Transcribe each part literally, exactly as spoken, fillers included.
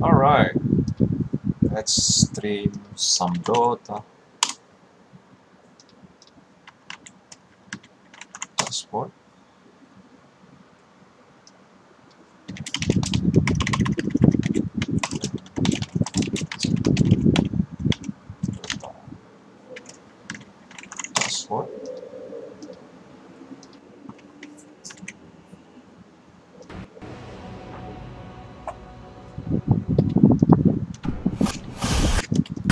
Alright, let's stream some Dota. Passport.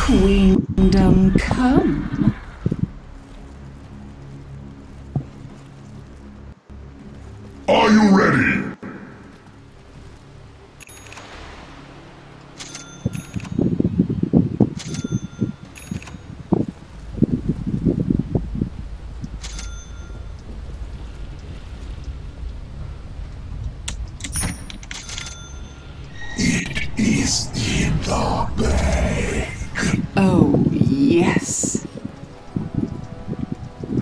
Kingdom come. Are you ready? It is in the bay. Oh, yes.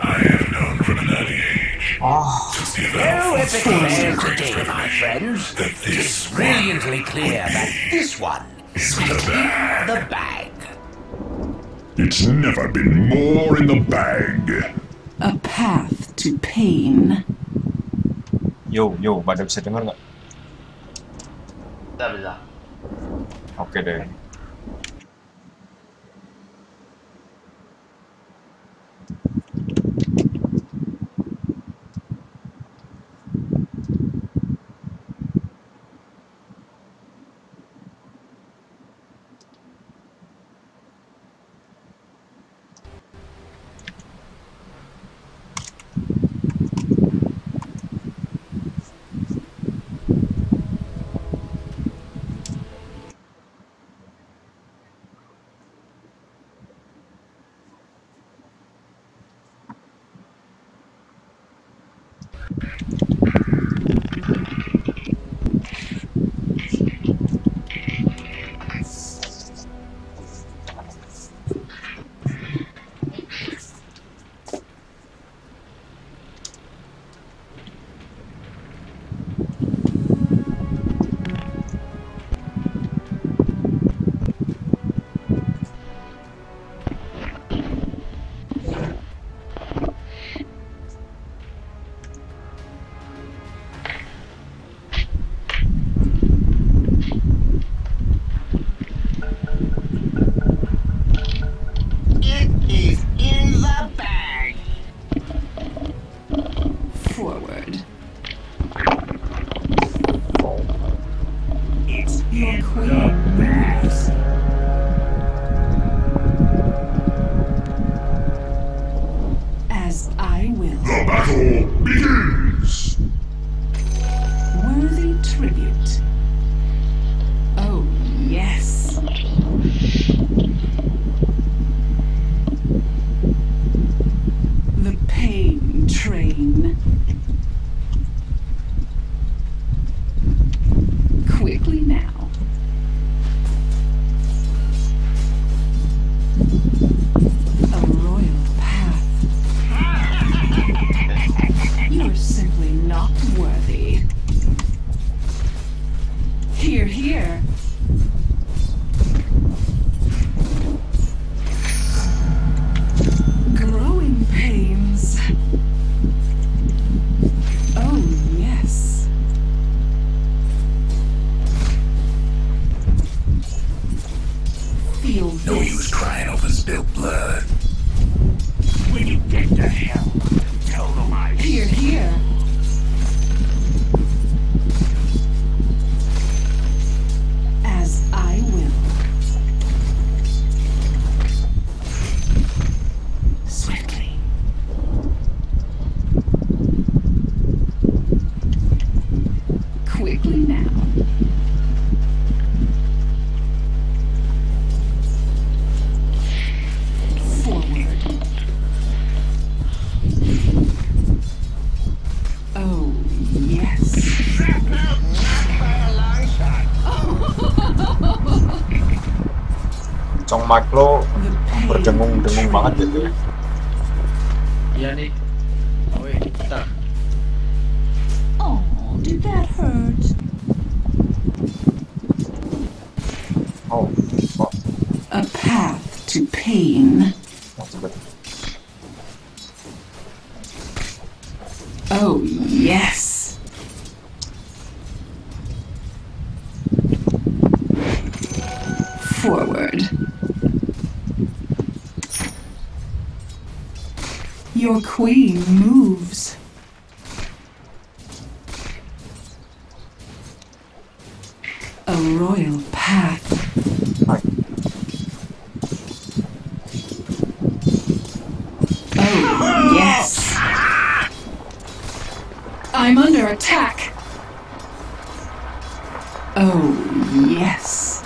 I have known from an early age. Oh, since the epic tales today, my friends. That this it is brilliantly clear that this one is in the bag. the bag. It's never been more in the bag. A path to pain. Yo, yo, Madam, saya dengar nggak? Tidak bisa. Oke deh. Maklo berdengung-dengung banget gitu ya. Iya nih. Oh, kita. Oh, did that hurt? path to pain. Oh, yes. Forward. Your queen moves. A royal path. Oh, yes. I'm under attack. Oh, yes.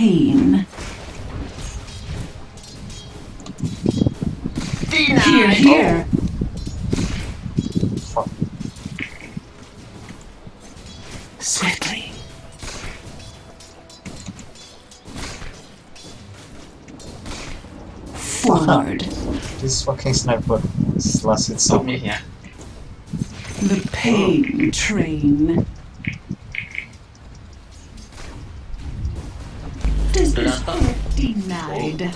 Pain. Denied. Here, here. Oh. Swiftly. Forward. This fucking sniper has lasted so many here. The pain train. Denied.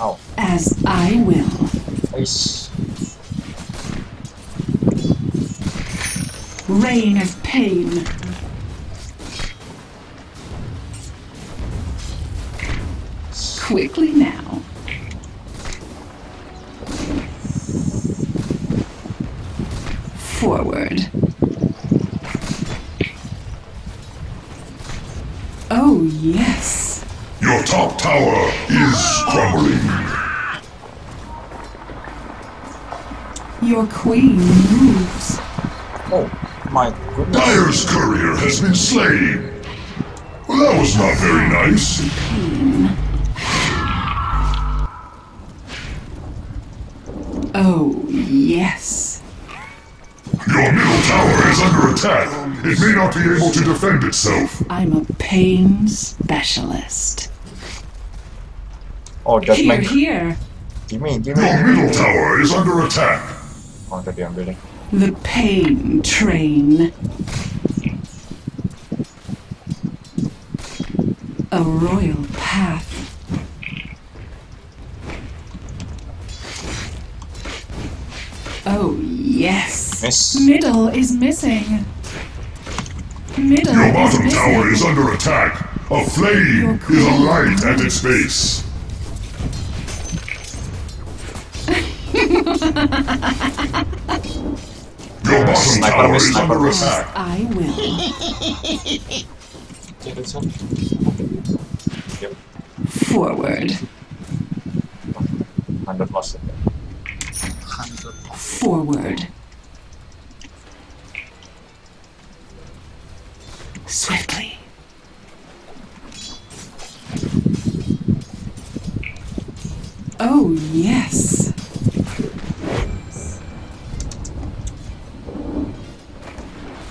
Oh. As I will. Ice. Reign of pain. Quickly now. Forward. Oh, yes. Your top tower is crumbling. Your queen moves. Oh, my goodness. Dire's courier has been slain. Well, that was not very nice. Pain. Oh, yes. Your middle tower is under attack. It may not be able to defend itself. I'm a pain specialist. Oh, just here, here. Give me, give me. Your middle tower is under attack. Oh, that I'm reading. The pain train. A royal path. Oh, yes. Miss. Middle is missing. Middle Your bottom is tower is under attack. A flame is alight at its base. Your bottom tower is under attack. I will. Forward. Forward. Swiftly. Oh, yes.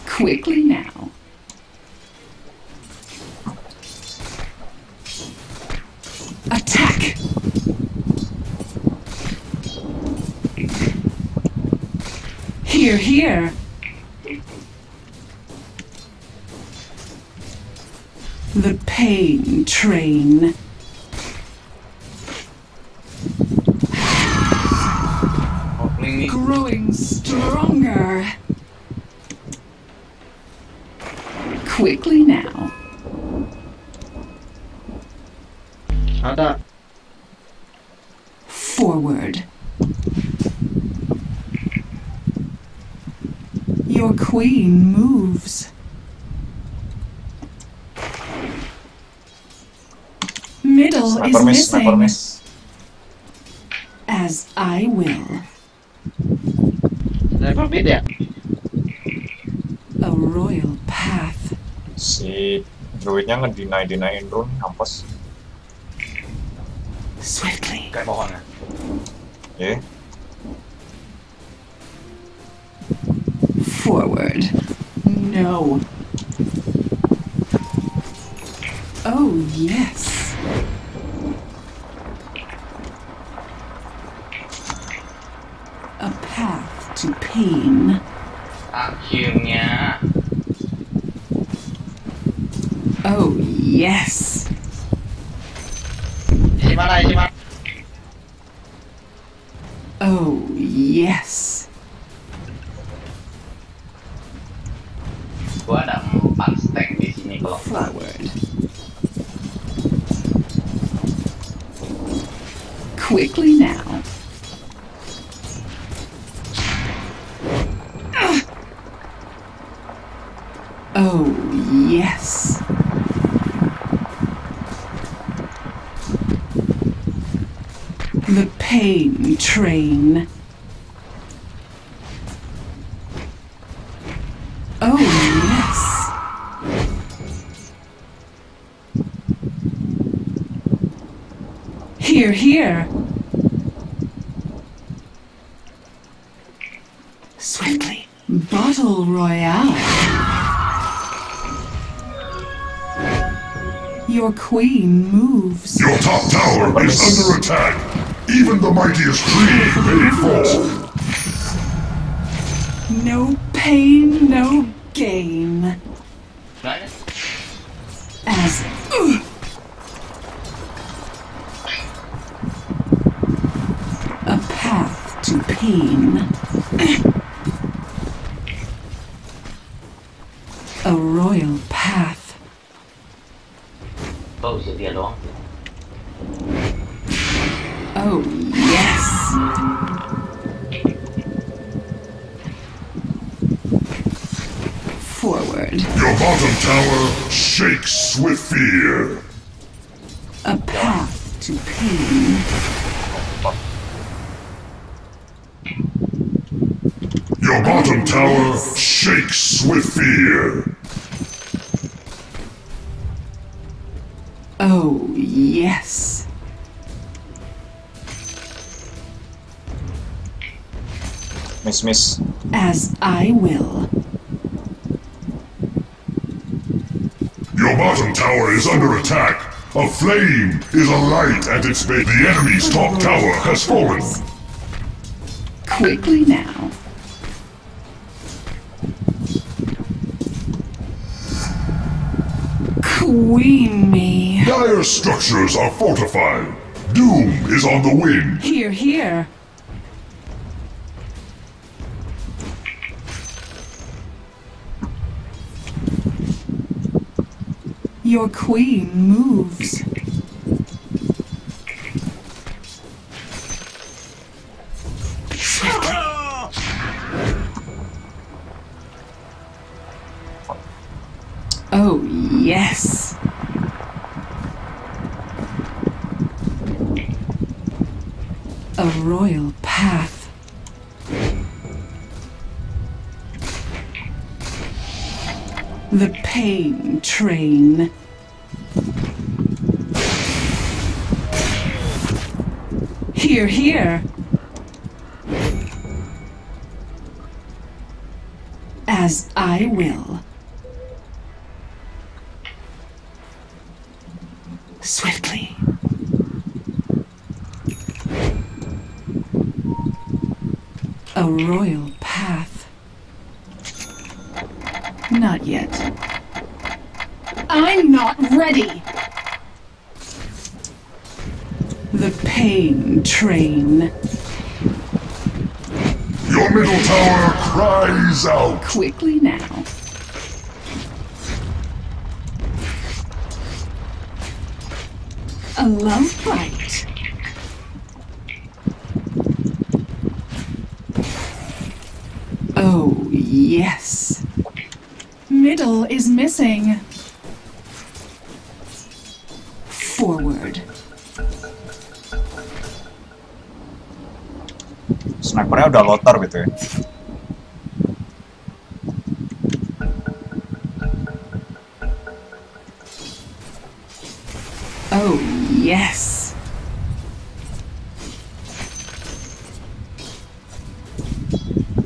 Quickly now. Attack. Here, here. The pain train. Growing stronger. Quickly now. Ada. Forward. Your queen moves. Middle is missing. As I will. Never be there. A royal path. Si druidnya ngedinai dinain rune hampus. Swiftly. Kayak bohong ya. Yeah. Forward. No. Oh, yes. A path to pain. Oh, yes. Oh, yes. Forward. Quickly now. Oh, yes. The pain train. Oh, yes. Here, here. Swiftly. Bottle Royale. Your queen moves. Your top tower is under attack. Even the mightiest tree may fall. No pain, no gain. As uh, a path to pain. A royal path. Both of the along. Oh, yes! Forward. Your bottom tower shakes with fear. A path to pain. Your bottom oh, tower yes. shakes with fear. Oh, yes. Miss, miss. As I will. Your bottom tower is under attack. A flame is alight at its base. The enemy's top tower has fallen. Quickly now. Queen me. Dire structures are fortified. Doom is on the wind. Here, here. Your queen moves. Oh, yes. A royal path. The pain train. Here, here. As I will. Swiftly. A royal path. Not yet. I'm not ready. The pain train. Your middle tower cries out. Quickly now. A love bite. Oh, yes. Middle is missing. Forward. Snipernya udah lotar gitu ya. Oh, yes.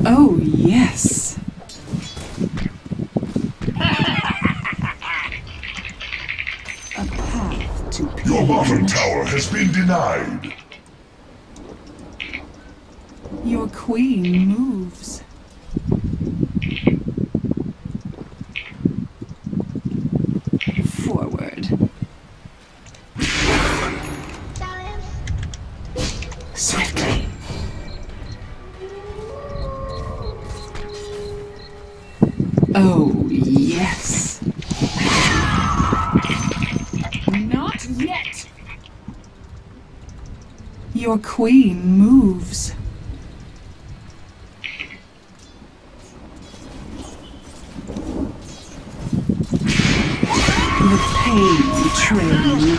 Oh, yes. A Your bottom tower has been denied. Your queen moves. Forward. Swiftly. Oh, yes. Not yet. Your queen moves. The pain train.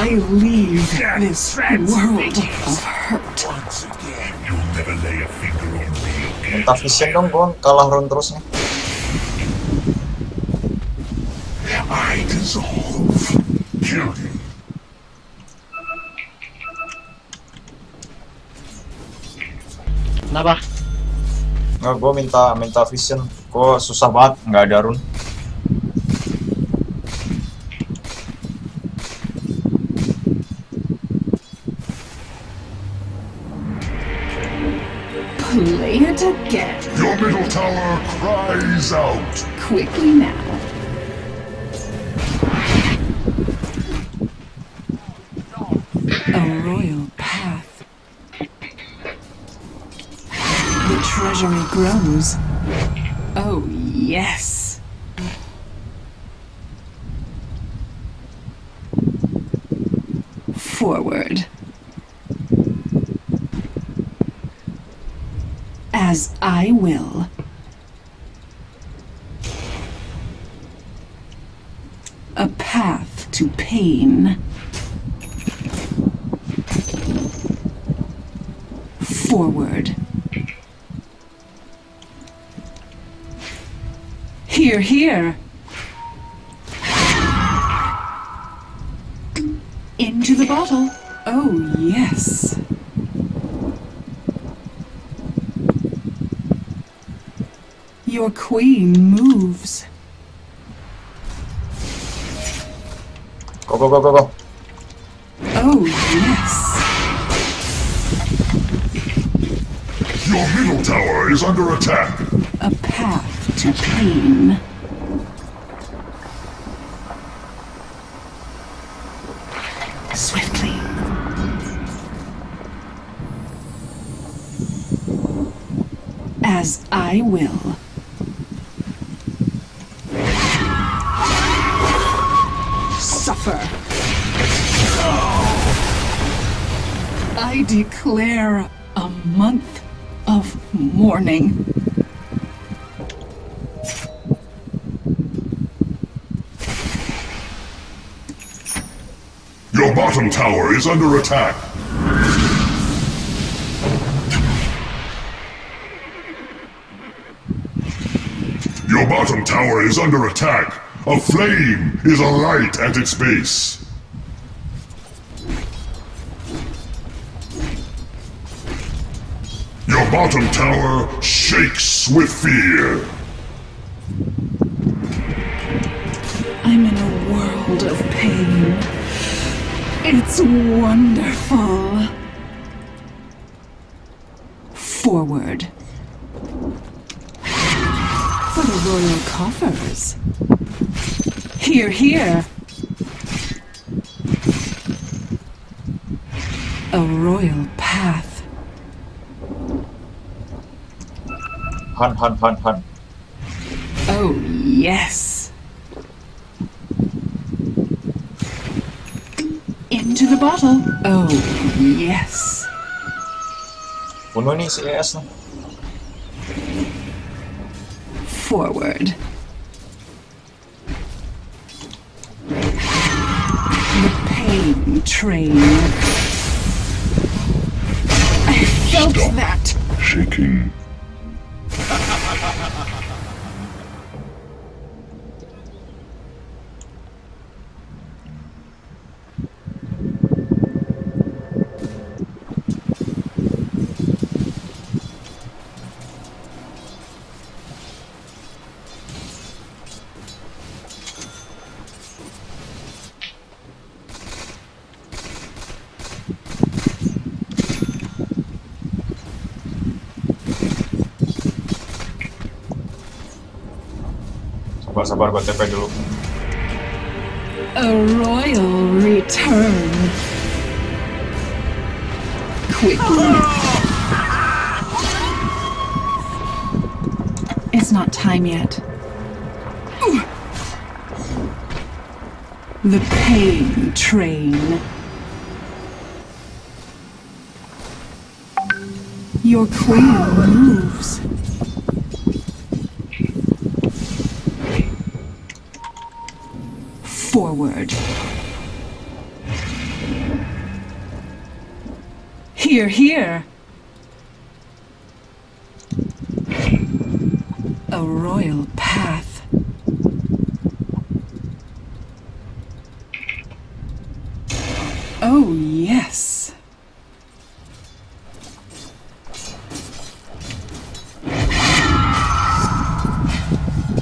I leave that this world of hurt. Once again, you'll never lay a finger on me again. Minta vision dong, gua kalah round terus nih. I dissolve. Kill you. Kenapa? Nah, gua minta minta vision. Kok susah banget, nggak ada run. Play it again. Your middle tower cries out. Quickly now. A royal path. The treasury grows. Oh, yes. Forward. As I will. A path to pain. Forward. Here, here. Into the bottle. Oh, yes. Your queen moves. Go, go, go, go, go. Oh, yes. Your middle tower is under attack. A path to pain. Swiftly. As I will. Suffer. I declare a month of mourning. Your bottom tower is under attack. Your bottom tower is under attack. A flame is alight at its base. Your bottom tower shakes with fear. I'm in a world of pain. It's wonderful. Forward. For the royal coffers. Here, here. A royal path. Hun, hun, hun, hun. Oh, yes. To the bottle. Oh, yes. Forward. The pain train. I felt Stop that. Shaking. Sabar, sabar, gue T P dulu. A royal return. Quickly. It's not time yet. The pain train. Your queen moves. Forward. Here, here. A royal path. Oh, yes.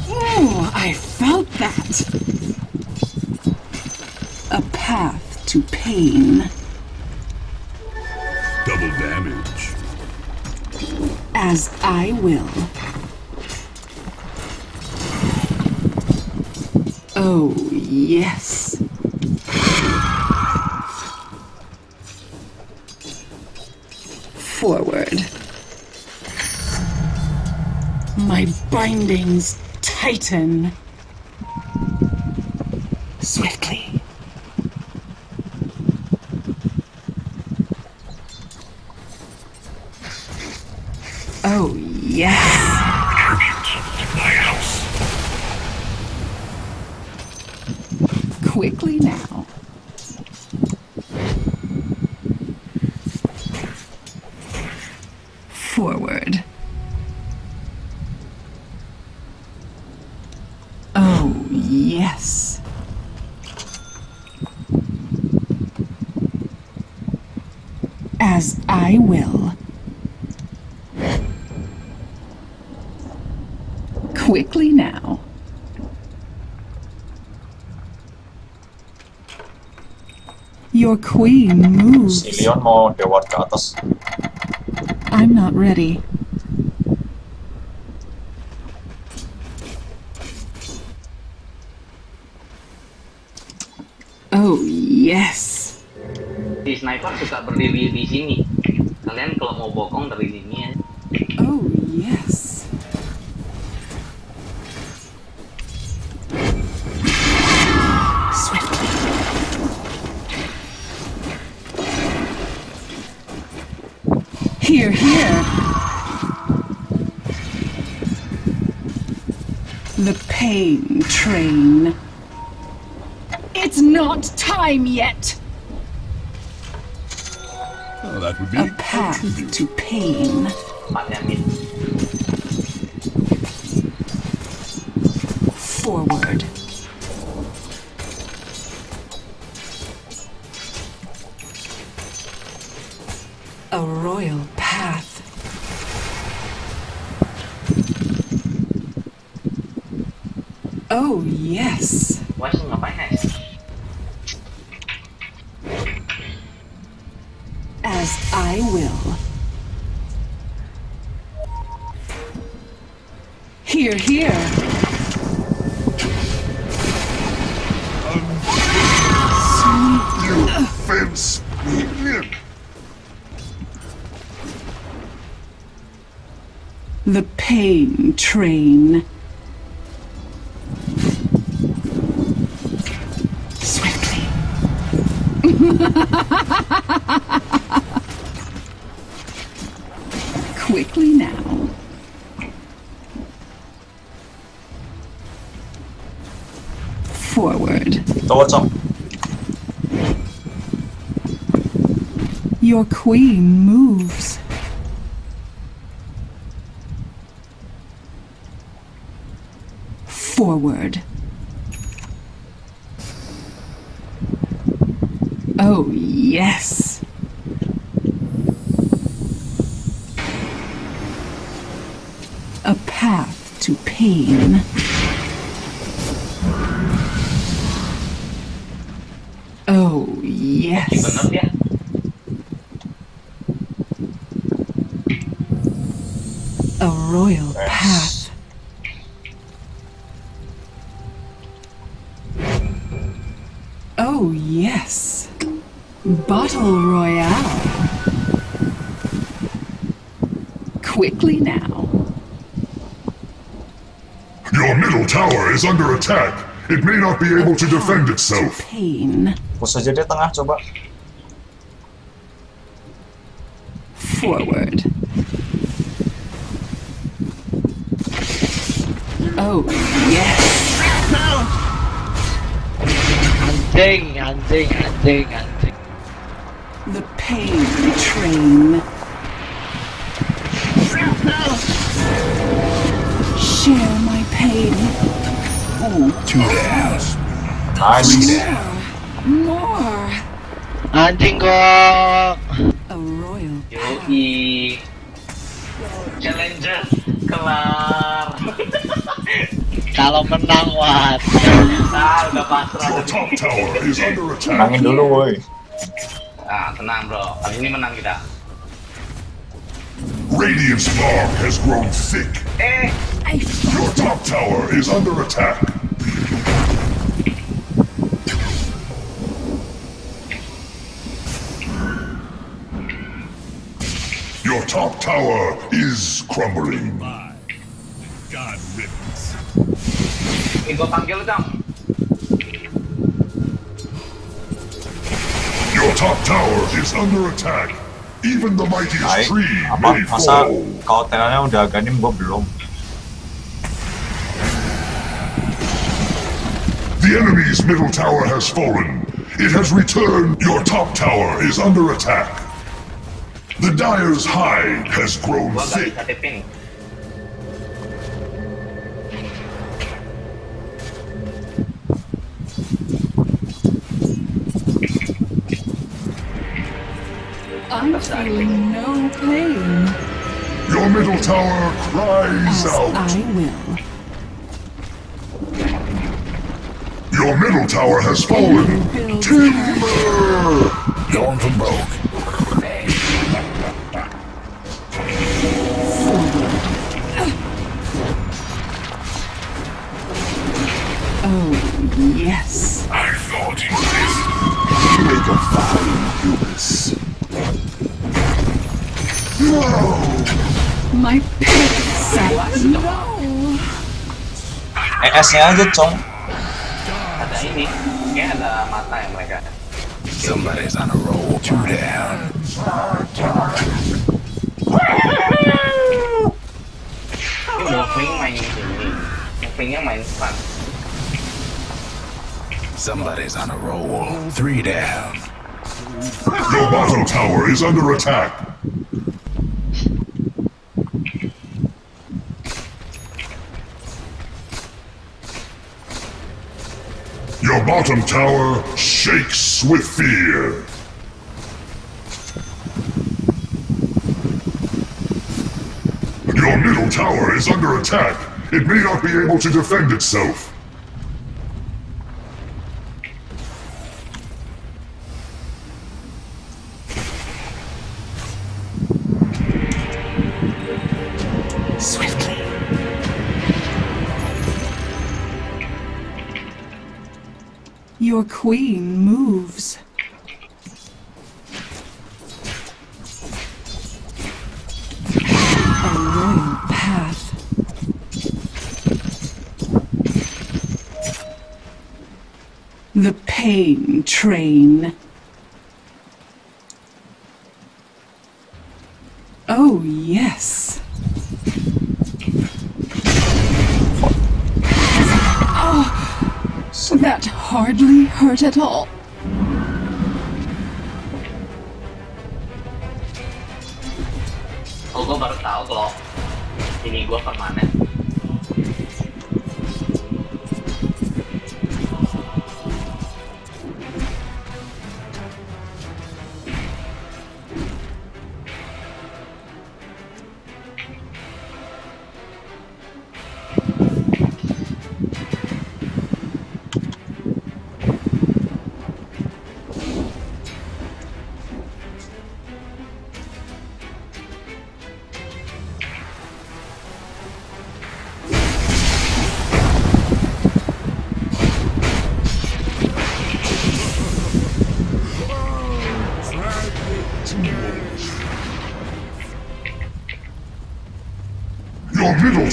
Oh, I felt that. A path to pain. Double damage. As I will. Oh, yes. Forward. My bindings tighten. Swiftly. Oh, yes. Quickly now. Forward. Oh, yes. As I will. Quickly now. Your queen moves. Si Leon mau deward ke atas. I'm not ready. Oh yes. Si sniper suka berdiri di sini. Kalian kalau mau bokong dari sini ya. Oh yes. Here, here. The pain train. It's not time yet. Oh, that would be a path to pain. Forward. A royal path. Oh, yes. Watching up my head. As I will. Here, here. Um, you fence. The pain train. Swiftly. Quickly now. Forward. Your queen moves. Forward. Oh, yes. A path to pain. Oh, yes. A royal path. Oh yes, Battle Royale. Quickly now. Your middle tower is under attack. It may not be able to defend itself. Pain. Push aja dia tengah coba. Forward. Oh yes. No. Anjing, anjing, anjing, anjing. The pain train. No. Share my pain. Oh, too fast. More. More. Anjing kok. A royal. Yoi. Challenge kelar. Kalau menang wah. Ah, udah pasrah. Menangin dulu, woi. Ah, tenang bro. Kali ini menang kita. Radiant's fog has grown thick. Eh. Your top tower is under attack. Your top tower is crumbling. God rips. Gua panggil dong. Your top tower is under attack. Even the mightiest tree may fall. Kalau tenannya udah ganim, gua belum. The enemy's middle tower has fallen. It has returned. Your top tower is under attack. The Dire's hide has grown thick. I'm feeling no pain. Your middle tower cries As out. I will. Your middle tower has fallen. Timber! Going from broke. Oh, yes. I thought you missed. Make a fine hubris. No! My pants! No! E S-nya aja, Cong. Ada ini. Kayaknya ada mata yang mereka. Somebody's on a roll. Two down. Ini moving main ini. Movingnya main fun. Somebody's on a roll. Three down. Your bottom tower is under attack. Your bottom tower shakes with fear. Your middle tower is under attack. It may not be able to defend itself. Your queen moves. A royal path. The pain train. Oh, yes. So that hardly hurt at all. Oh, gua baru tahu kalau ini gua permanen.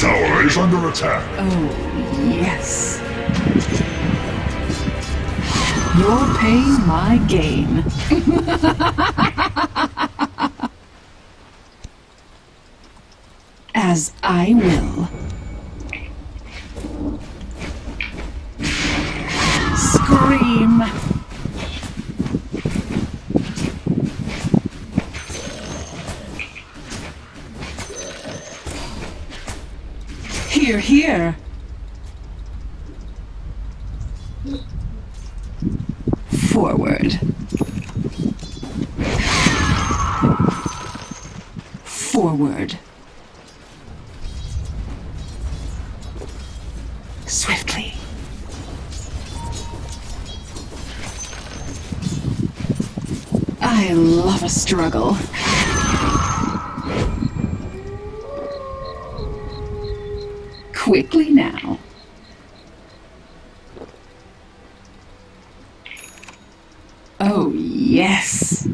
tower is under attack. Oh, yes. Your pain, my gain. As I will. Scream. Here, here. Forward. Forward. Swiftly. I love a struggle. Quickly now. Oh, yes.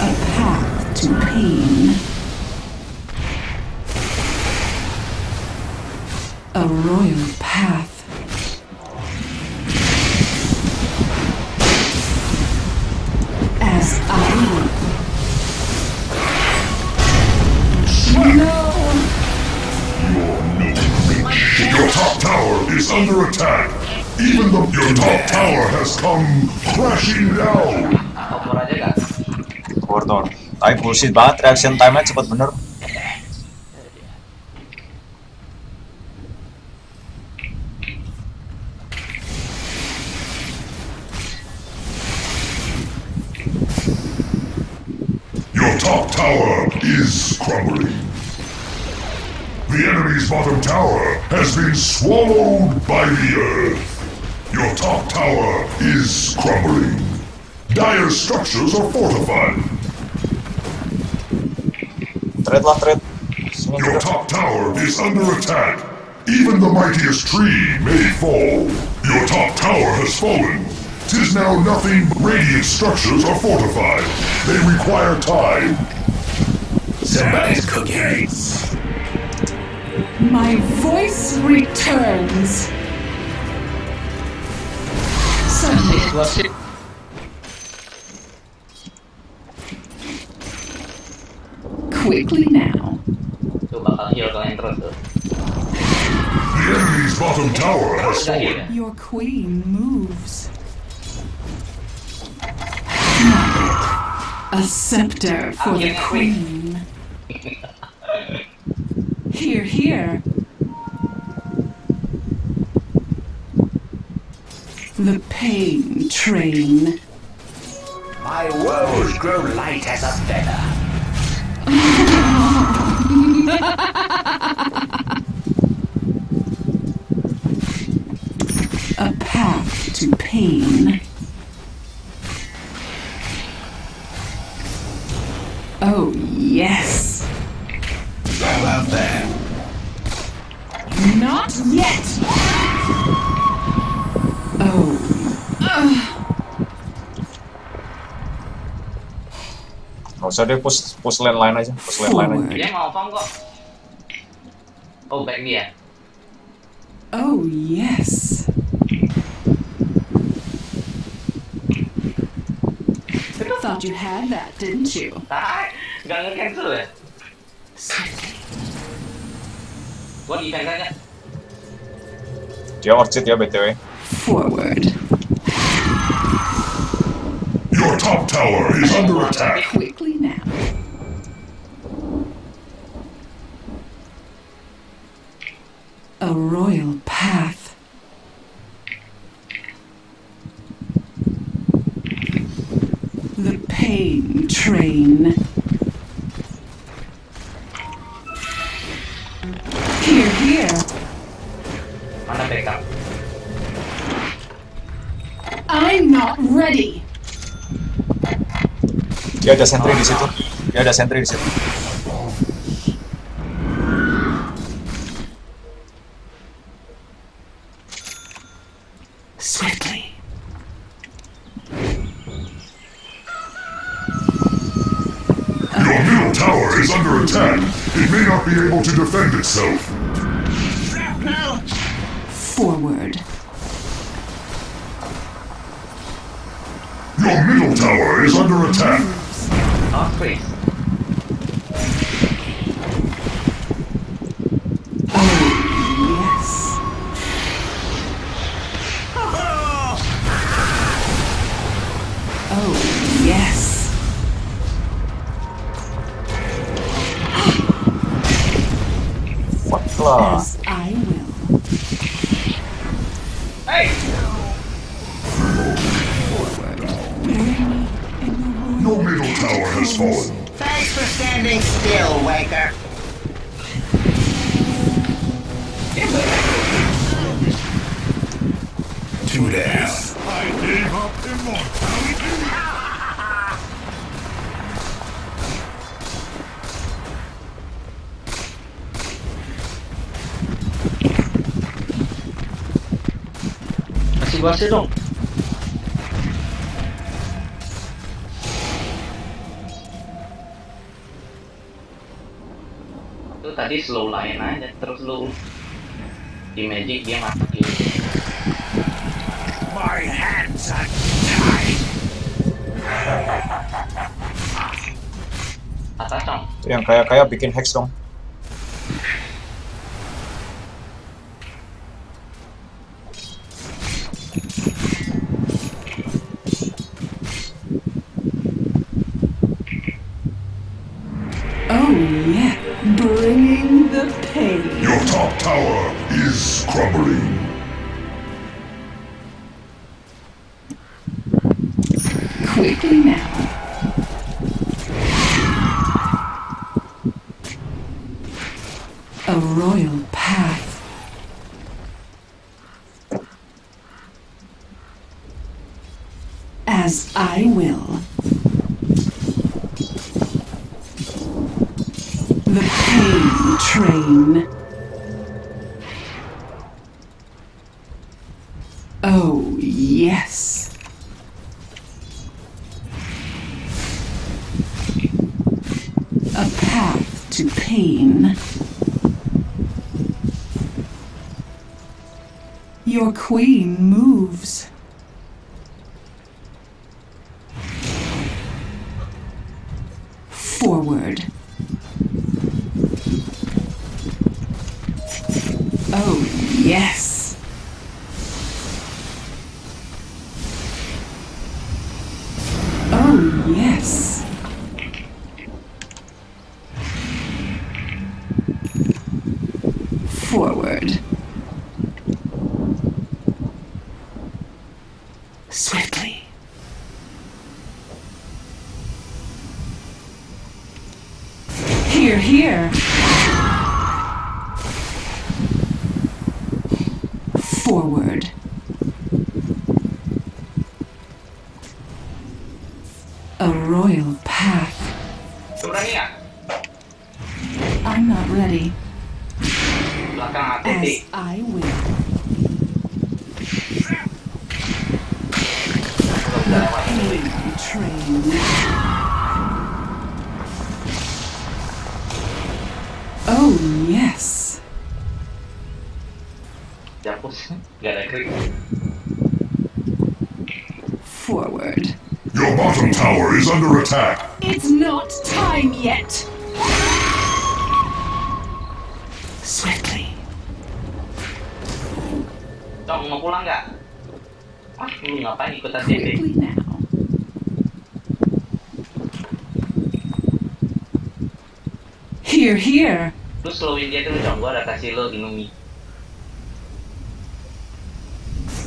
A path to pain. A royal path. As I will. No! Your top tower is under attack. Even though your top tower has come crashing down. Kotor aja gak? Kotor. Tapi bullshit banget, reaction time-nya cepet bener. Tower is crumbling. The enemy's bottom tower has been swallowed by the earth. Your top tower is crumbling. Dire structures are fortified. Your top tower is under attack. Even the mightiest tree may fall. Your top tower has fallen. Tis now nothing but radiant structures are fortified. They require time. Somebody's cooking. My voice returns. Submit. Quickly now. The enemy's bottom tower has fallen. Your queen moves. A scepter for the queen. Here, here. The pain train. My woes grow light as a feather. A path to pain. Oh, yes. Go out there. Not yet. Oh. Nggak usah deh, push, push landline aja. Push landline aja. Dia mau farm kok. Oh, back dia. Oh, yes. Thought you had that, didn't you? Ah, nggak nge-cancel ya? Gua defense aja. Dia orchid ya B T W. Forward. Your top tower is under attack. Quickly now. A royal path. The pain train. Here, here. I'm pick up. I'm not ready. Ya ada sentry di situ. Ya ada sentry di situ. Swiftly. attack, it may not be able to defend itself. Shrapnel! Forward. Your middle tower is under attack. Off, please. As I will. Hey! Forward. Your middle tower has fallen. Thanks for standing still, Waker. Two down. I gave up immortality. C'est long. Itu tadi slow line aja, terus lu di magic dia masuk gitu. My hands are tied. Atas dong. Yang kaya-kaya bikin hex dong. Your queen moves. Forward. Oh, yes. Oh, yes. Forward. Here. Forward. A royal path. I'm not ready. As I will. The train. Oh, yes. Forward. Your bottom tower is under attack. It's not time yet. Swiftly. Dong, mau pulang nggak? Ah, lu ngapain ikutan D B? Here, here. Lu slowin dia dulu dong, gua ada kasih lo ginumi.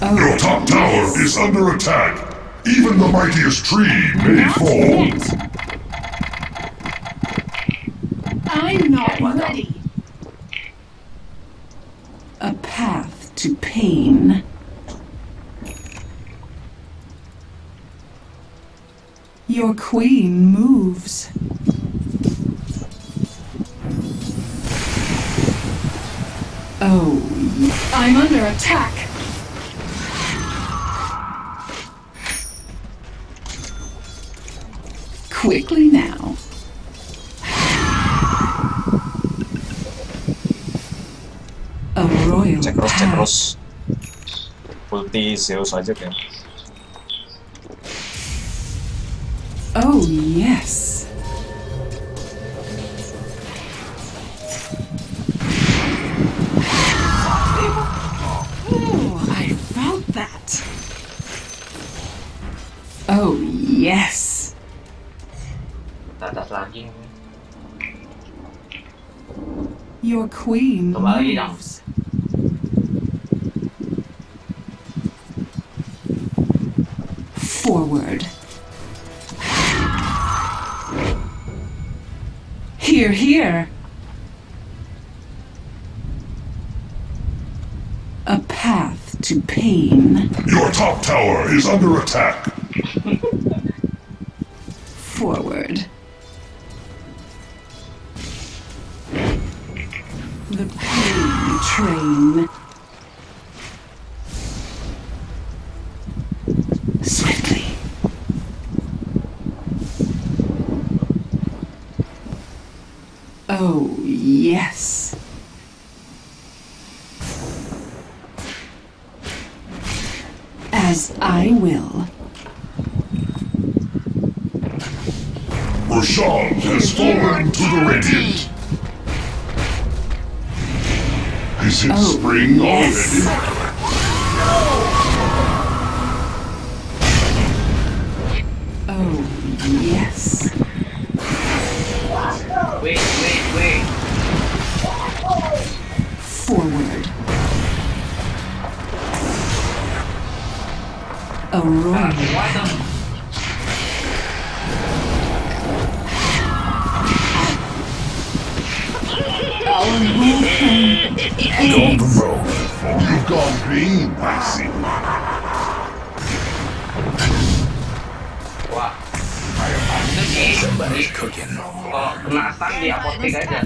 Your top tower is under attack. Even the mightiest tree may fall. I'm not ready. A path to pain. Your queen moves. Oh, I'm under attack. Quickly now. Cekros, Cekros multi Zeus aja kan. Oh yes. Oh, I felt that. Oh yes. Tatas lagi. Your queen moves. Forward. Here, here. A path to pain. Your top tower is under attack. Forward. The pain train. Swiftly. Oh, yes. As I will. Rashan has fallen to the Radiant. Is it oh, spring yes. already? No. Oh, yes. Wait, wait, wait. Forward. A roar. Our welcome. On the road. You've gone green, I see. Wow. Somebody's cooking. At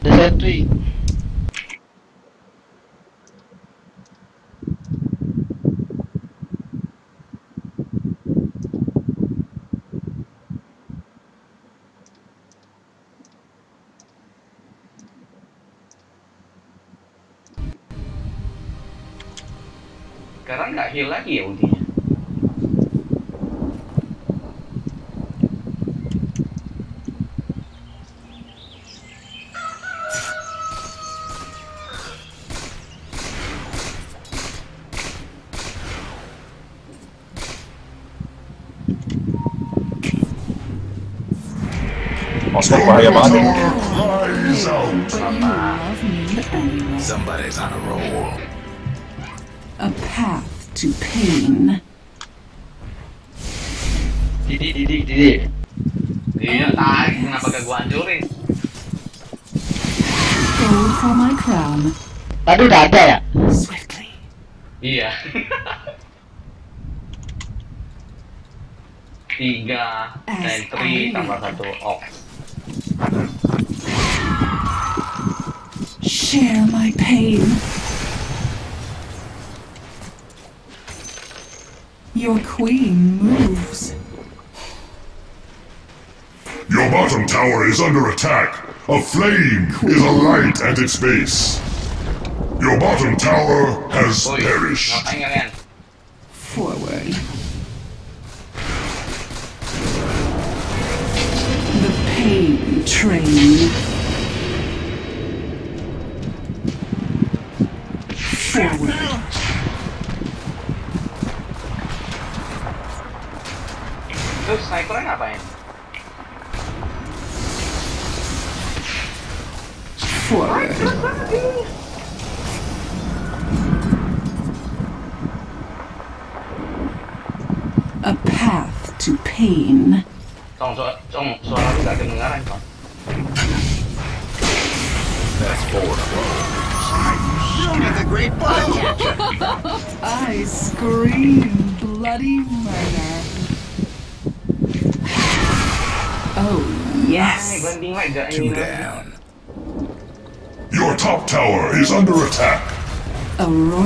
the sentry. Sekarang nggak heal lagi ya ultinya. Oscar bahaya banget nih. Somebody's on a roll. A path to pain. Didi, didi, didi. Dia tarik, kenapa gak gua hancurin? Go for my crown. Tadi udah ada ya? Swiftly. Iya. Tiga sentry tambah satu off. Share my pain. Your queen moves. Your bottom tower is under attack. A flame queen. Is alight at its base. Your bottom tower has Boy. perished. Forward. The pain train. Forward. Terus snipernya ngapain? Forward. A path to pain. Tong, tong, suara lu gak kedengaran, Tong. That's forward. You're the great blood catcher. I scream bloody murder. Oh, yes. Two down. Your top tower is under attack.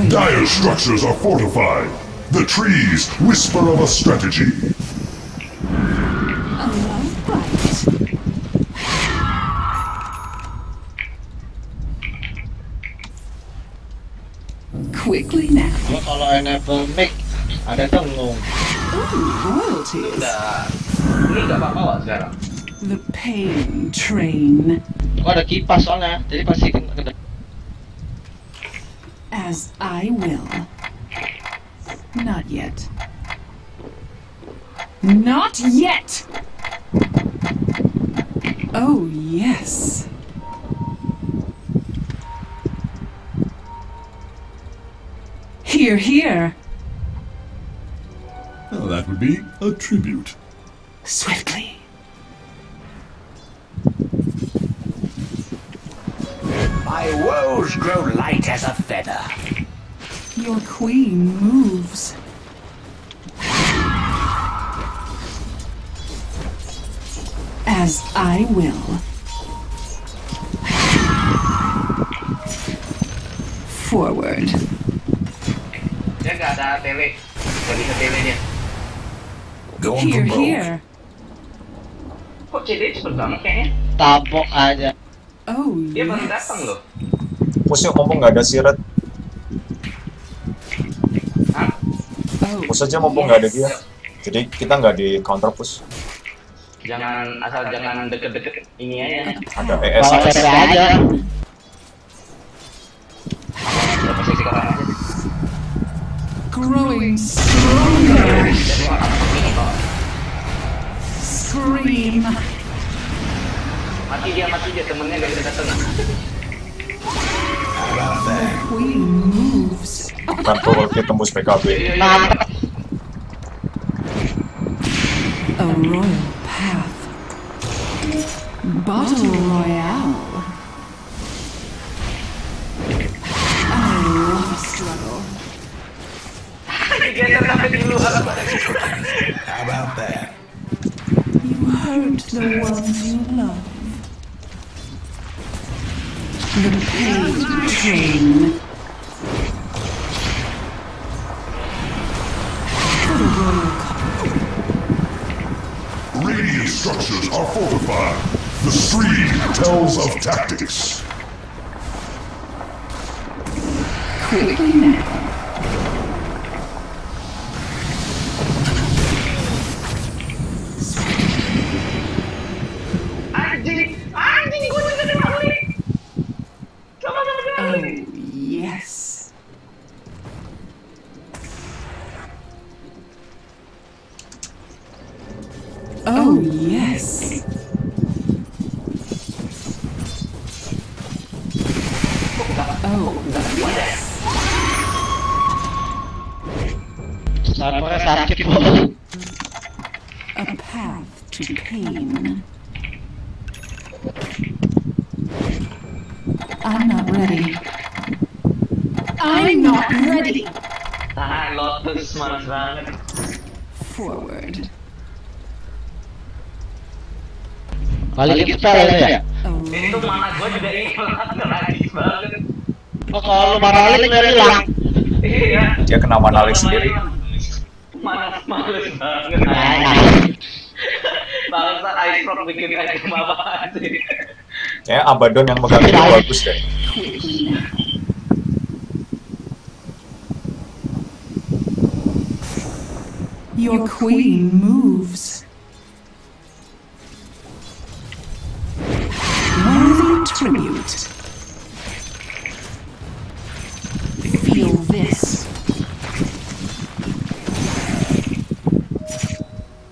Dire structures are fortified. The trees whisper of a strategy. Quickly now. What all I never make. I don't know. Ooh, royalties. The, the pain train. As I will. Not yet. Not yet! Oh, yes. Here, here. Well, that would be a tribute. Swiftly. My woes grow light as a feather. Your queen moves. As I will. Forward. Here, here. Tabok aja. Oh, dia baru datang loh. Pusnya ngomong nggak ada sirat. Hah? Pus aja ngomong nggak ada dia. Jadi kita nggak di counter push. Jangan asal jangan deket-deket ini aja. Ada E S aja. Growing stronger. Scream. Mati dia, mati dia, temennya gak bisa dateng. Bukan Turki tembus P K B. A royal path. Battle royale. I love a struggle. How about that? You hurt the ones you love. The pain train. Radiant structures are fortified. The stream tells of tactics. Quickly now. I did. I didn't go to the mountain. Oh, yes. Oh, yes. Oh, yes. A path to pain. I'm not ready. I'm not ready. I love this man. Forward. Balik kita ya. Itu mana gua juga ingin lagi banget. Oh kalau maralin dari lang. Iya. Dia kena manalik sendiri. Mana males banget. Bangsa I from bikin item apa sih? Ya, Abaddon yang megang itu bagus deh. Your queen moves. Worthy tribute. Feel this.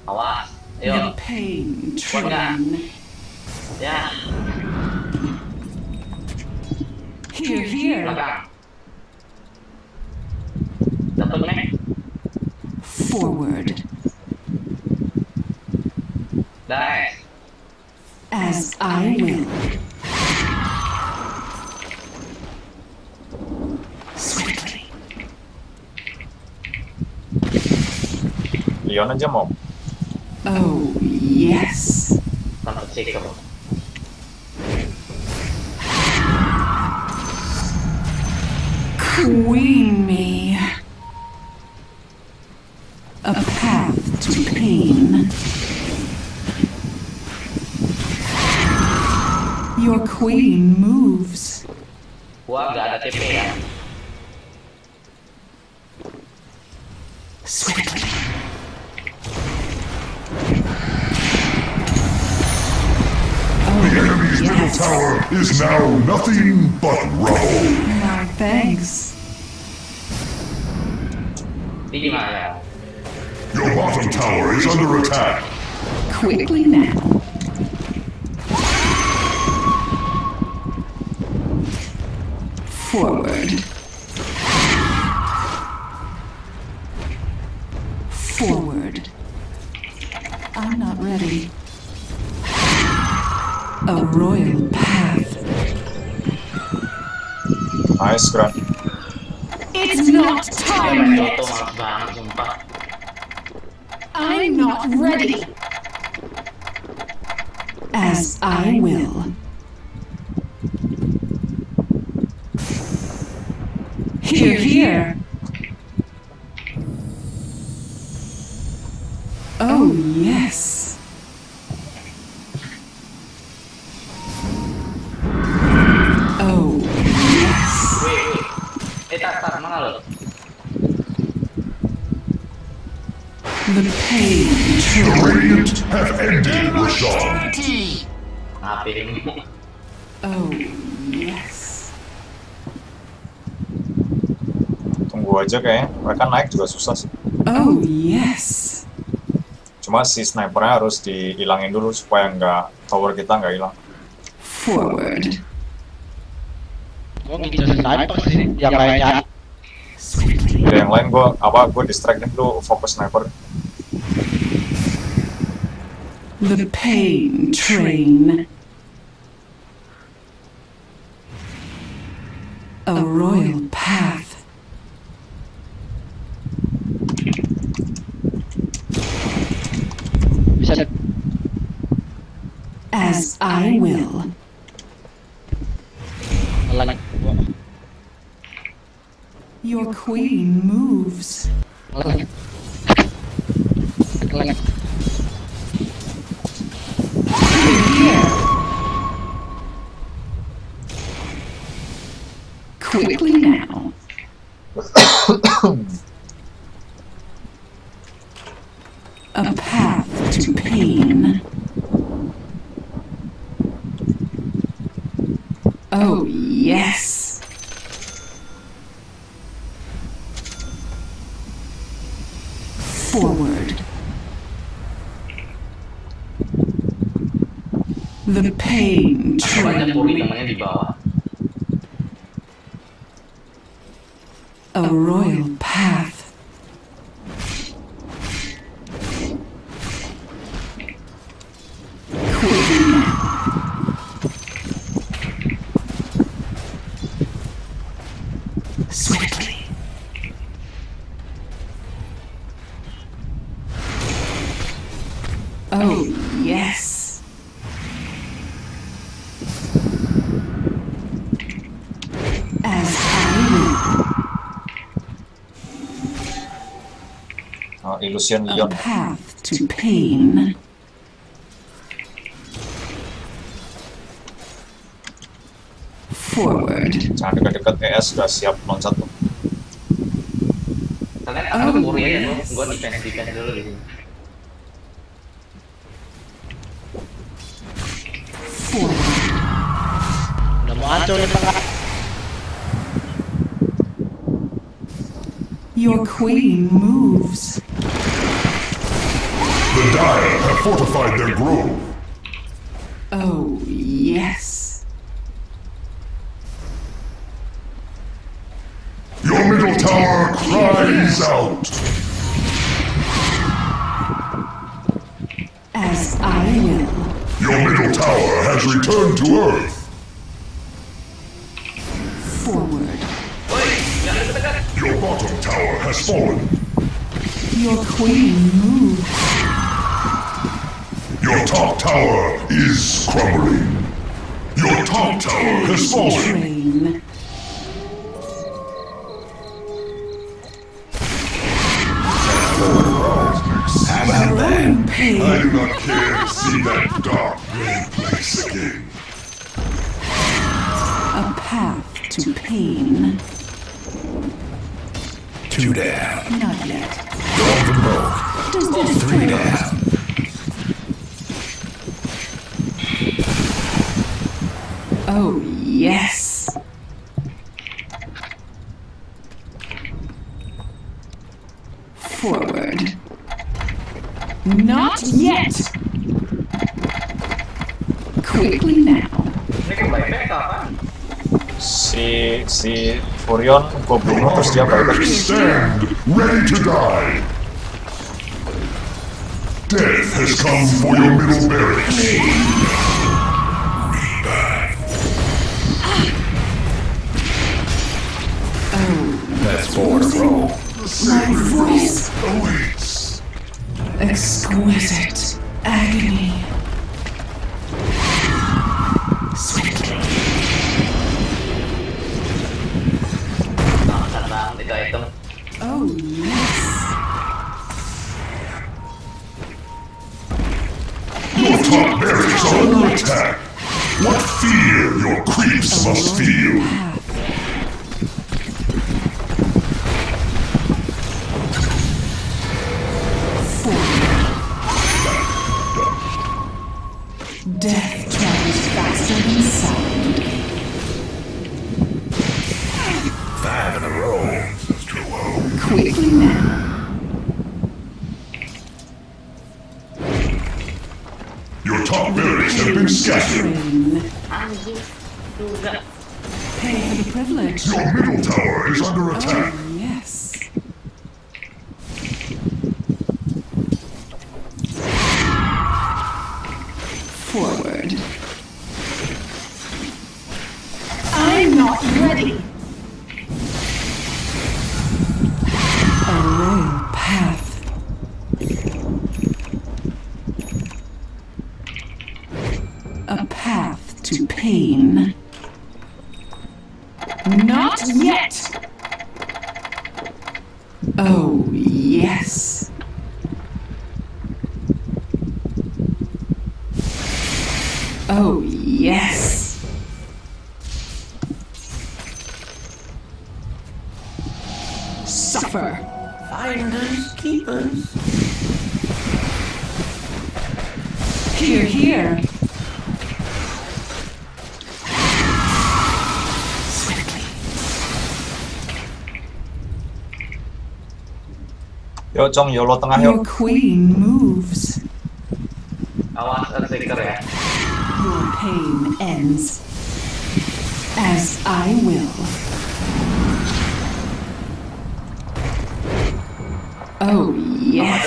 Awas, ayo. The pain train. Yeah. Here, here. Forward. Die. As I will. Swiftly. Leon and Jamal. Oh, yes. Queen me. a path to pain. Your queen moves. Guardate bene. Swiftly. Oh, the enemy's yes. middle tower is now nothing but rubble. No, thanks. Your bottom tower is under attack. Quickly now. Forward. Forward. I'm not ready. A royal path. Nice grab. It's not time yet. I'm not ready. As I will. Here, here. Oh, yes. Oh, yes. The pain. The radiant have ended, Rashad. Oh, yes. Aja kayaknya mereka naik juga susah sih. Oh yes. Cuma si snipernya harus dihilangin dulu supaya nggak tower kita nggak hilang. Forward. Gue ngincer sniper sih yang lainnya. Dari yang lain gue apa gue distractin dulu fokus sniper. The pain train. A royal path. As I will. Your queen moves. Quickly now. A path to pain. Oh, yes. Forward. The pain train. A royal path. A path to pain. Forward. Jangan dekat-dekat E S sudah siap loncat tuh. Kalian aku murid ya, gua defense-defense dulu di sini. Forward. Udah mau hancur di tengah. Your queen moves. The Dire have fortified their grove. Oh, yes. Your middle tower cries out. As I will. Your middle tower has returned to Earth. Forward. Your bottom tower has fallen. Your queen moves. Your top tower is crumbling. Your top tower has fallen. Train. pain. I do not care to see that dark gray place again. A path to pain. Two down. Not yet. Golden Road. Does that Three down. Oh, yes. Forward. Not yet. Quickly now. Si, si Furion Goblinotos dia baik. Stand, ready to die. Death has come for your middle barracks. Oh, that's board roll. My voice awaits. Exquisite agony. Swiftly. Oh, yes. Your top berries are under attack. What fear your creeps must feel. Death travels faster than sound. Five in a row. That's too low. Quickly now. Your top berries have been scattered. Pay for the privilege. Your middle tower is under attack. Oh, yes. Forward. I'm not ready. A royal path. A path to pain. Not yet. Oh, yes. Oh, yes. Suffer. Finders, keepers. Here, here. Swiftly. Yo, Jong, yolo tengah yo. Your queen moves. Awas, sektor ya. Your pain ends, as I will. Oh, yes.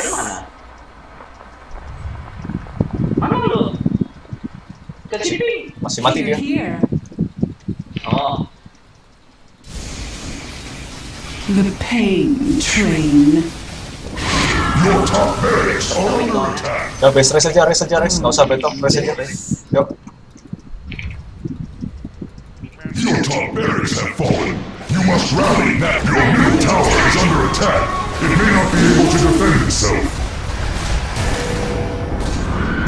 Masih mati dia. Oh. The pain train. Your top barracks are under attack. Ya, base race aja, race aja, race. Nggak usah battle, race aja, race. Yuk. Your top barracks have fallen. You must rally now. Your middle tower is under attack. It may not be able to defend itself.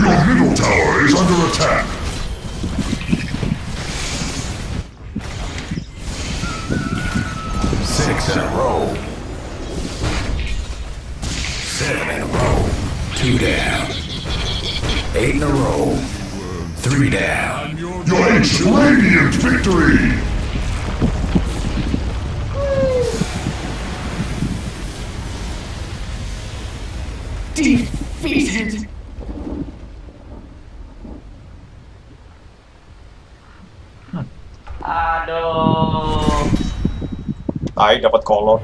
Your middle tower is under attack. Six in a row. Seven in a row. Two down. Eight in a row. Three down. Your ancient radiant victory! Defeated! Aduh! Ay, dapat kolor.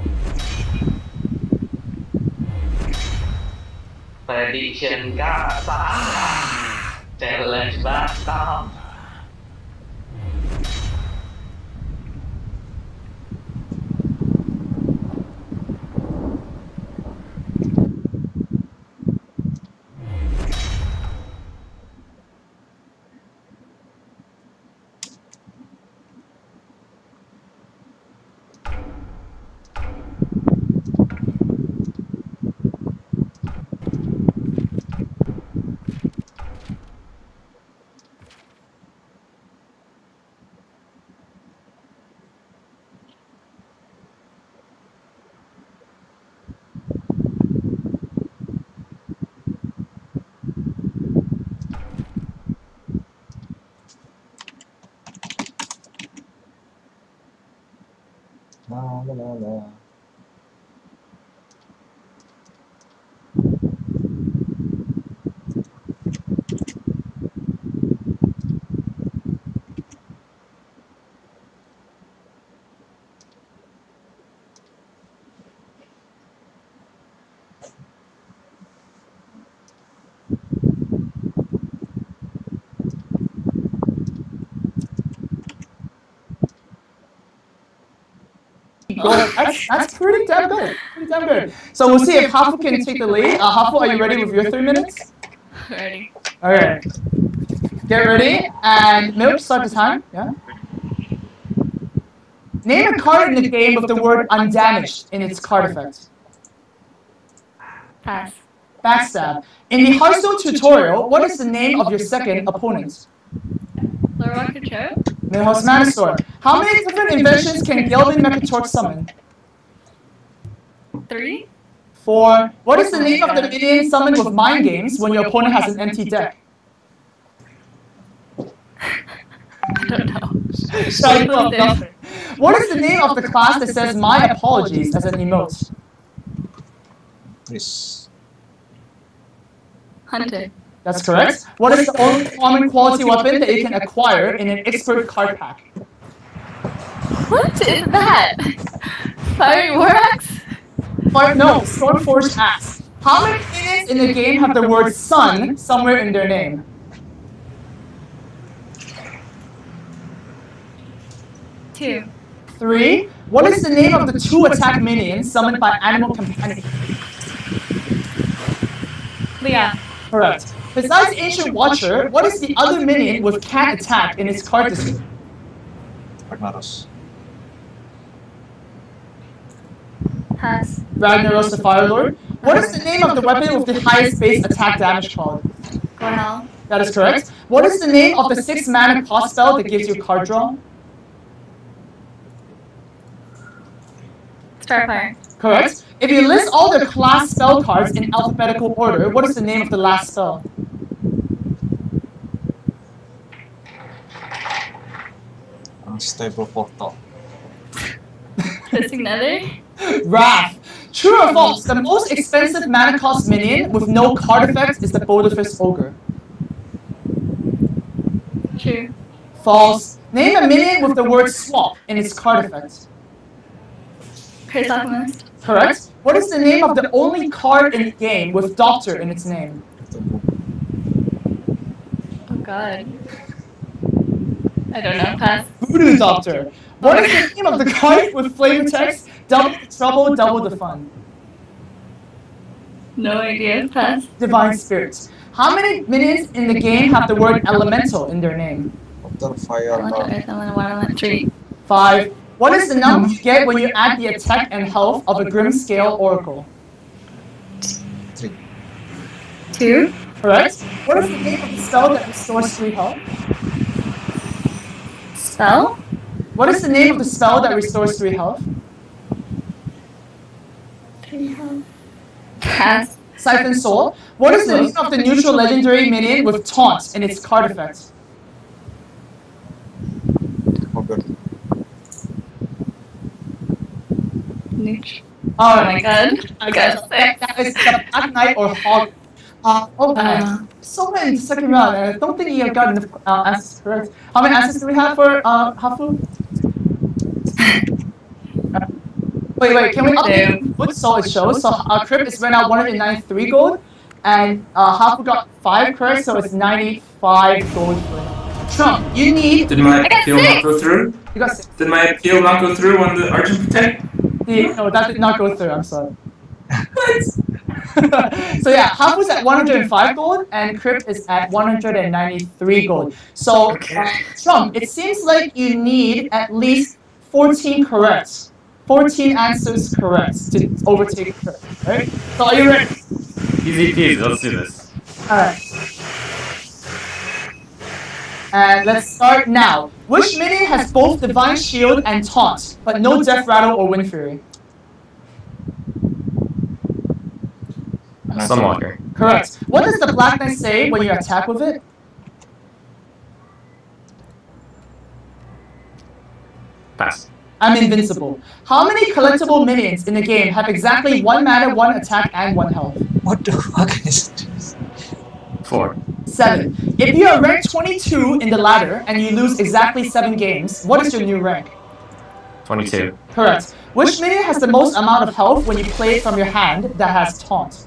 Prediction gagal. Challenge batal. more. Well, that's, that's pretty damn good. Pretty damn good. So, so we'll see if Hafu can take the lead. Uh, Hafu, are you ready with your three minutes? Ready. All right. Get ready and Milk, start the time. Yeah. Name a card in the game with the word "undamaged" in its card effect. Pass. Backstab. In the Hearthstone tutorial, what is the name of your second opponent? Milhouse Manasor. How many different inventions can Gilded Mechatort summon? Three. Four. What is the name of the minion summoned with Mind Games when your opponent has an empty deck? I don't know. Shut up. What is the name of the class that says "My apologies" as an emote? Yes. Hunter. That's correct. What is the only common quality weapon that you can acquire in an expert card pack? What is that? Fiery War Axe? Fire, no, Stormforged Axe. How many minions in the game have the word "sun" somewhere in their name? Two. Three. What is the name of the two attack minions summoned by Animal Companion? Leah. Correct. Besides Ancient Watcher, what is the other minion with cat attack in its card district? Ragnaros. Pass. Ragnaros the Fire Lord. What is the name of the weapon with the highest base attack damage called? Gornal. That is correct. What is the name of the six mana cost spell that gives you card draw? Starfire. Correct. If you list all the class spell cards in alphabetical order, what is the name of the last spell? Unstable Portal. Questing Adventure? Wrath. True or false? The most expensive mana cost minion with no card effects is the Bouldervis Ogre. True. False. Name a minion with the word "swap" in its card effects. Pesachman. Correct. What is the name of the only card in the game with "doctor" in its name? Oh god. I don't know. Pass. Voodoo Doctor. What is the name of the card with flavor text "double the trouble, double the fun"? No idea. Pass. Divine Spirits. How many minions in the game have the word "elemental" in their name? Fire, water, tree. Five. What is the number you get when you add the attack and health of a Grim Scale Oracle? Three. Two. Correct. What is the name of the spell that restores three health? Spell? What is the name of the spell that restores three health? Three health. Pass. Siphon Soul. What is the name of the neutral legendary minion with taunt in its card effect? Oh my god. Okay. That is the Black Knight or Hog. Uh, okay. Uh, so many in the second round. I don't think you have gotten the uh, answers correct. How many answers do we have for uh, Hafu? uh, wait, wait. Can we update what soul it shows? So uh, Crypt is right now one hundred ninety-three gold. And uh, Hafu got five correct, so it's ninety-five gold for him. Trump, you need... Did my appeal not go through? You got six. Did my appeal not go through on the Argent Protect? The, no, that did not go through, I'm sorry. What? So yeah, Hafu's at one hundred five gold, and Crypt is at one hundred ninety-three gold. So, uh, Trump, it seems like you need at least fourteen correct. fourteen answers correct to overtake Crypt, right? So are you ready? Easy peasy, let's do this. Alright. And let's start now. Which minion has both Divine Shield and Taunt, but no Death Rattle or Wind Fury? Sunwalker. Correct. What does the Black Knight say when you attack with it? Pass. I'm invincible. How many collectible minions in the game have exactly one mana, one attack, and one health? What the fuck is this? Four. Seven. If you are ranked twenty-two in the ladder and you lose exactly seven games, what is your new rank? twenty-two. Correct. Which minion has the most amount of health when you play it from your hand that has taunt?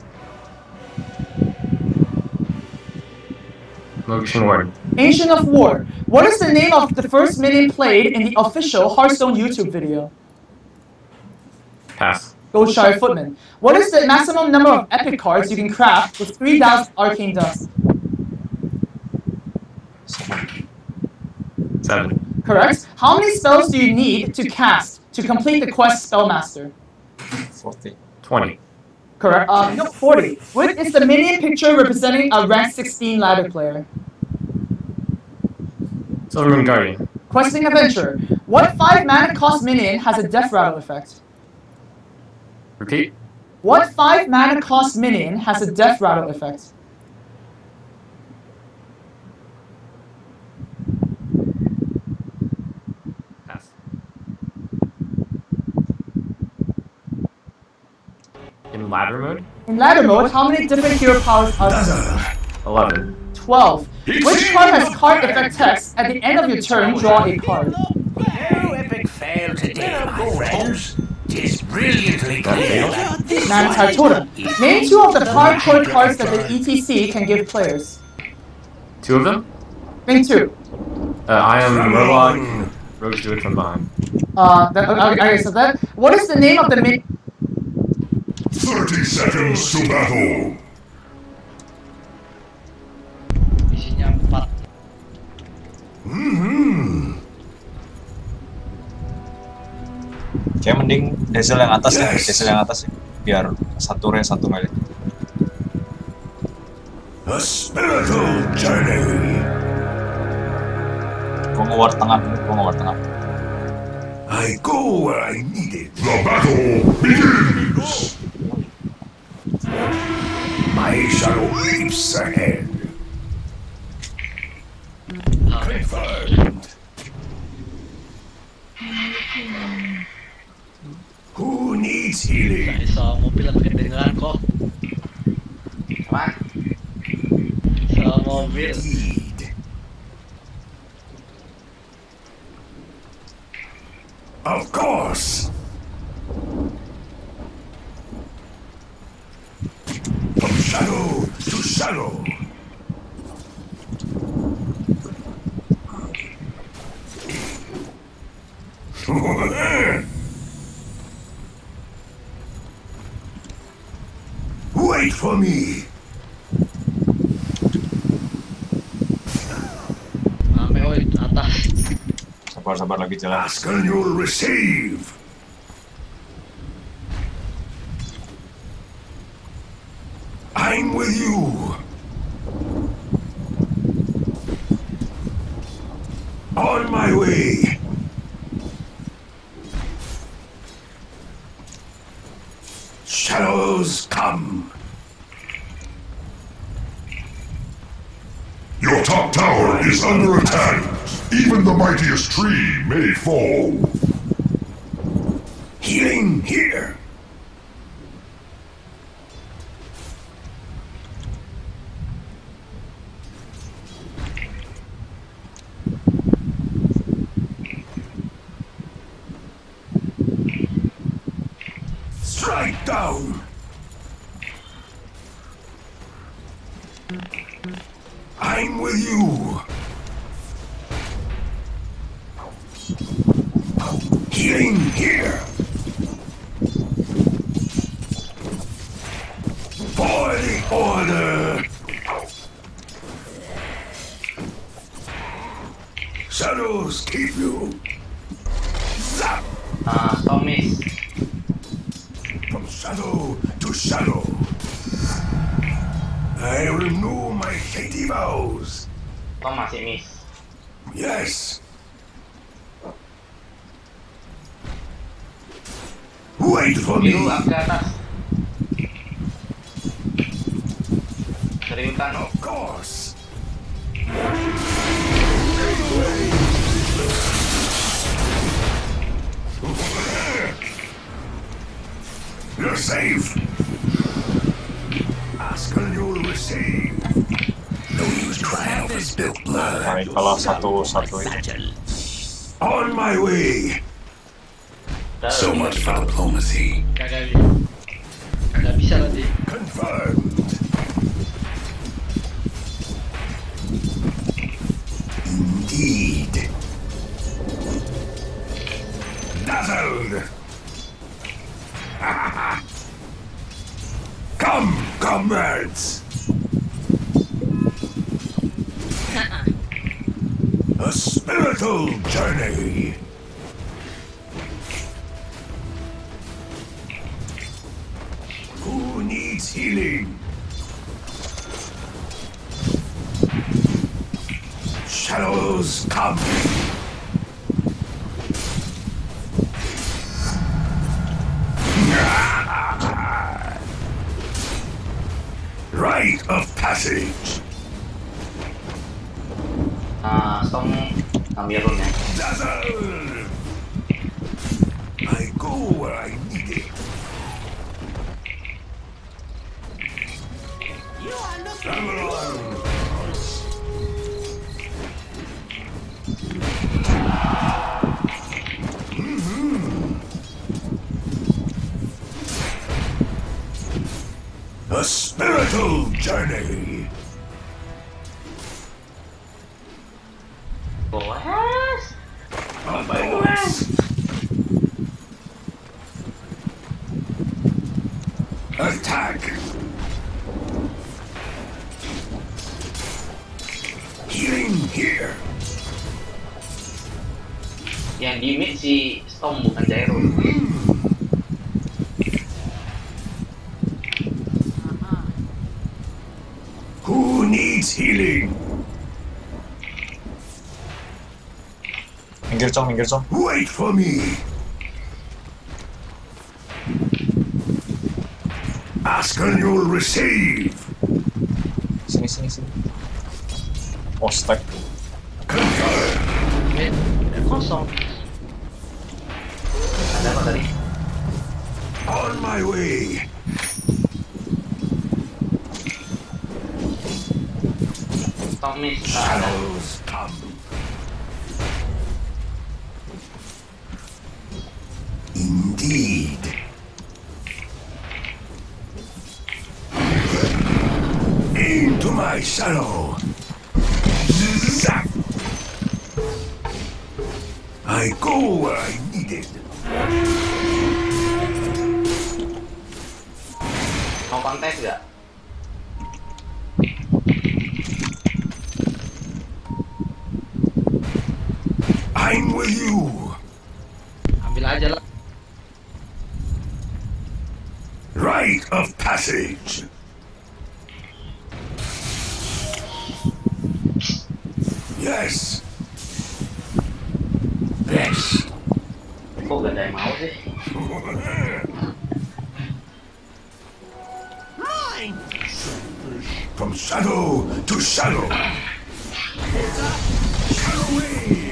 Ancient Ward. Ancient of War. What is the name of the first minion played in the official Hearthstone YouTube video? Pass. Goldshire Footman. What is the maximum number of epic cards you can craft with three thousand Arcane Dust? Seven. Correct. How many spells do you need to cast to complete the quest Spellmaster? forty. twenty. Correct. Uh, no, forty. What is the minion picture representing a rank sixteen ladder player? Silvermane Guardian. Questing Adventure. What five mana cost minion has a death rattle effect? Repeat. What five mana cost minion has a death rattle effect? In ladder mode? In ladder mode, how many different hero powers are there? eleven. twelve. Which card has card effect text? At the end of your turn, draw a card. No epic fail today, my friends. Tis brilliantly clear. Mantai Totem. Name two of the hardcore cards that the E T C can give players. Two of them? Name two. Uh, I am Murloc. Rogues do it from behind. Uh, that, okay, okay, so that. What is the name of the mid. thirty seconds to battle! Mm-hmm. Kaya mending Dazzle yang atas ya, Dazzle yang atas ya. Biar satu range satu melee. A spiritual journey. Gua ngewar tengah, gua ngewar tengah. I go where I need it. The battle begins! My shadow leaps ahead. Confirmed. Who needs healing? Isa mobil pakai dengaran kok. Apa? Isa mobil. Of course. From shadow to shadow. Wait for me. Ask and you'll receive. I'm with you. On my way. Shadows come. Your top tower is under attack. Even the mightiest tree may fall. Healing here. Strike down. I'm with you. Healing here. For the order. Shadows keep you. Zap. Ah, uh, miss. From shadow to shadow. I renew my shady vows. Thomas, it miss. Yes. Wait for me. Of course. You're safe. Ask and you'll receive. No use crying over spilt blood. On my way. So much for diplomacy. Confirmed. Indeed. Dazzled. Come, comrades. A spiritual journey. Who needs healing? Shadows come. Rite of passage. Ah, some cambiaron. I go where I need it. You are not travel. A spiritual journey. What? Oh my God! Attack! Healing here. Yang di mid si Storm bukan Daryl. Healing. Minggir cong, minggir cong. Wait for me. Ask and you'll receive. Sini, sini, sini. Oh, stack. Confirm. Eh, kosong. Ada apa tadi? On my way. Shadows come. Indeed. Into my shadow. Zap. I go where I needed. Mau pantai tidak? I'm with you. Ambil aja lah. Rite of passage. Yes. Yes. Kok gak ada yang mau sih? From shadow to shadow. Shadow wave.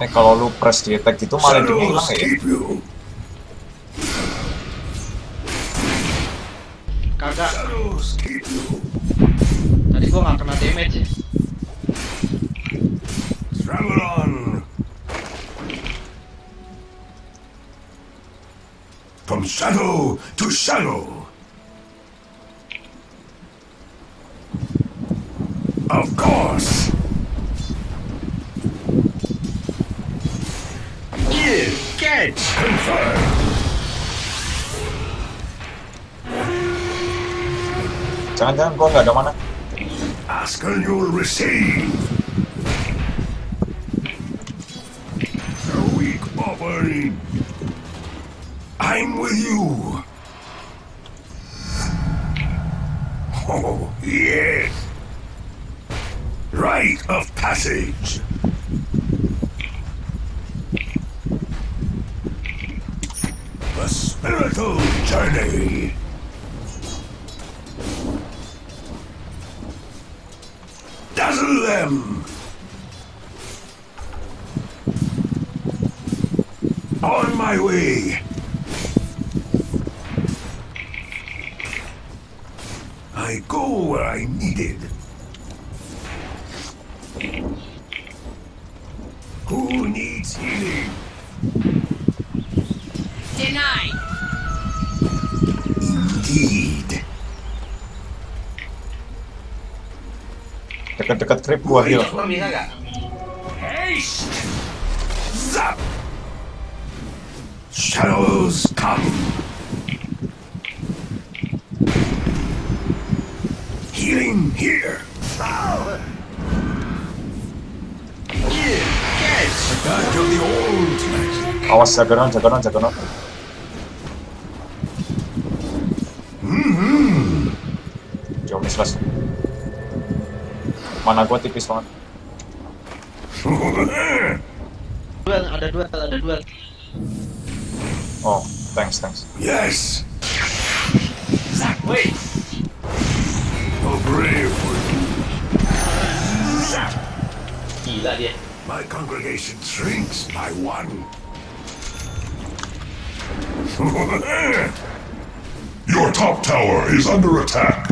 Eh kalau lu press di attack gitu malah dia hilang ya. Kagak. Tadi gua nggak kena damage ya. From shadow to shadow. Of course. You catch. Confirm. Jangan-jangan gua nggak ada mana. Ask and you'll receive. The weak offering. I'm with you. Oh yes. Rite of passage. A spiritual journey. Dazzle them. On my way! I go where I'm needed. Who needs healing? Denied. Indeed. Dekat-dekat Crypt gua heal. Haste! Zap! Shadows come. Healing here. Ow. Back to the old magic. Awas, jaga on, jaga on, jaga on. Mm-hmm. Jauh nih selas. Mana gua tipis banget. Duel, ada duel, ada duel. Oh, thanks, thanks. Yes. Zap, wait. A brave one. Zap. Gila dia. My congregation shrinks by one. Your top tower is under attack.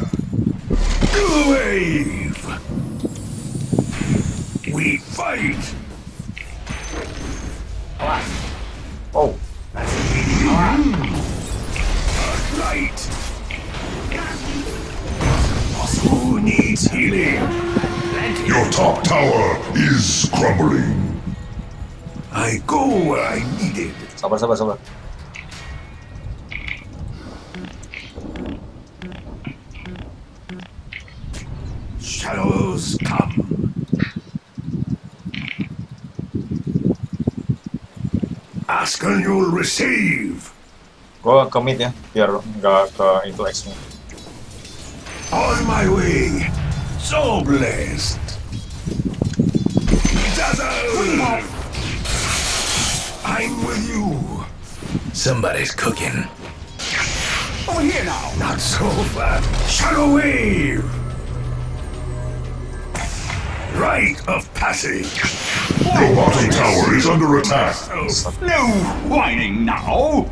Wave! We fight! Oh. That's a light! Who needs healing? Your top tower is crumbling. I go where I needed. Sabar, sabar, sabar. Shadows come. Ask and you'll receive. Gua commit ya, biar nggak ke itu X-nya. On my way. So blessed! Dazzle! I'm with you! Somebody's cooking. Over here now! Not so fast! Shadow wave! Rite of passage! The bottom tower is under attack! No whining now!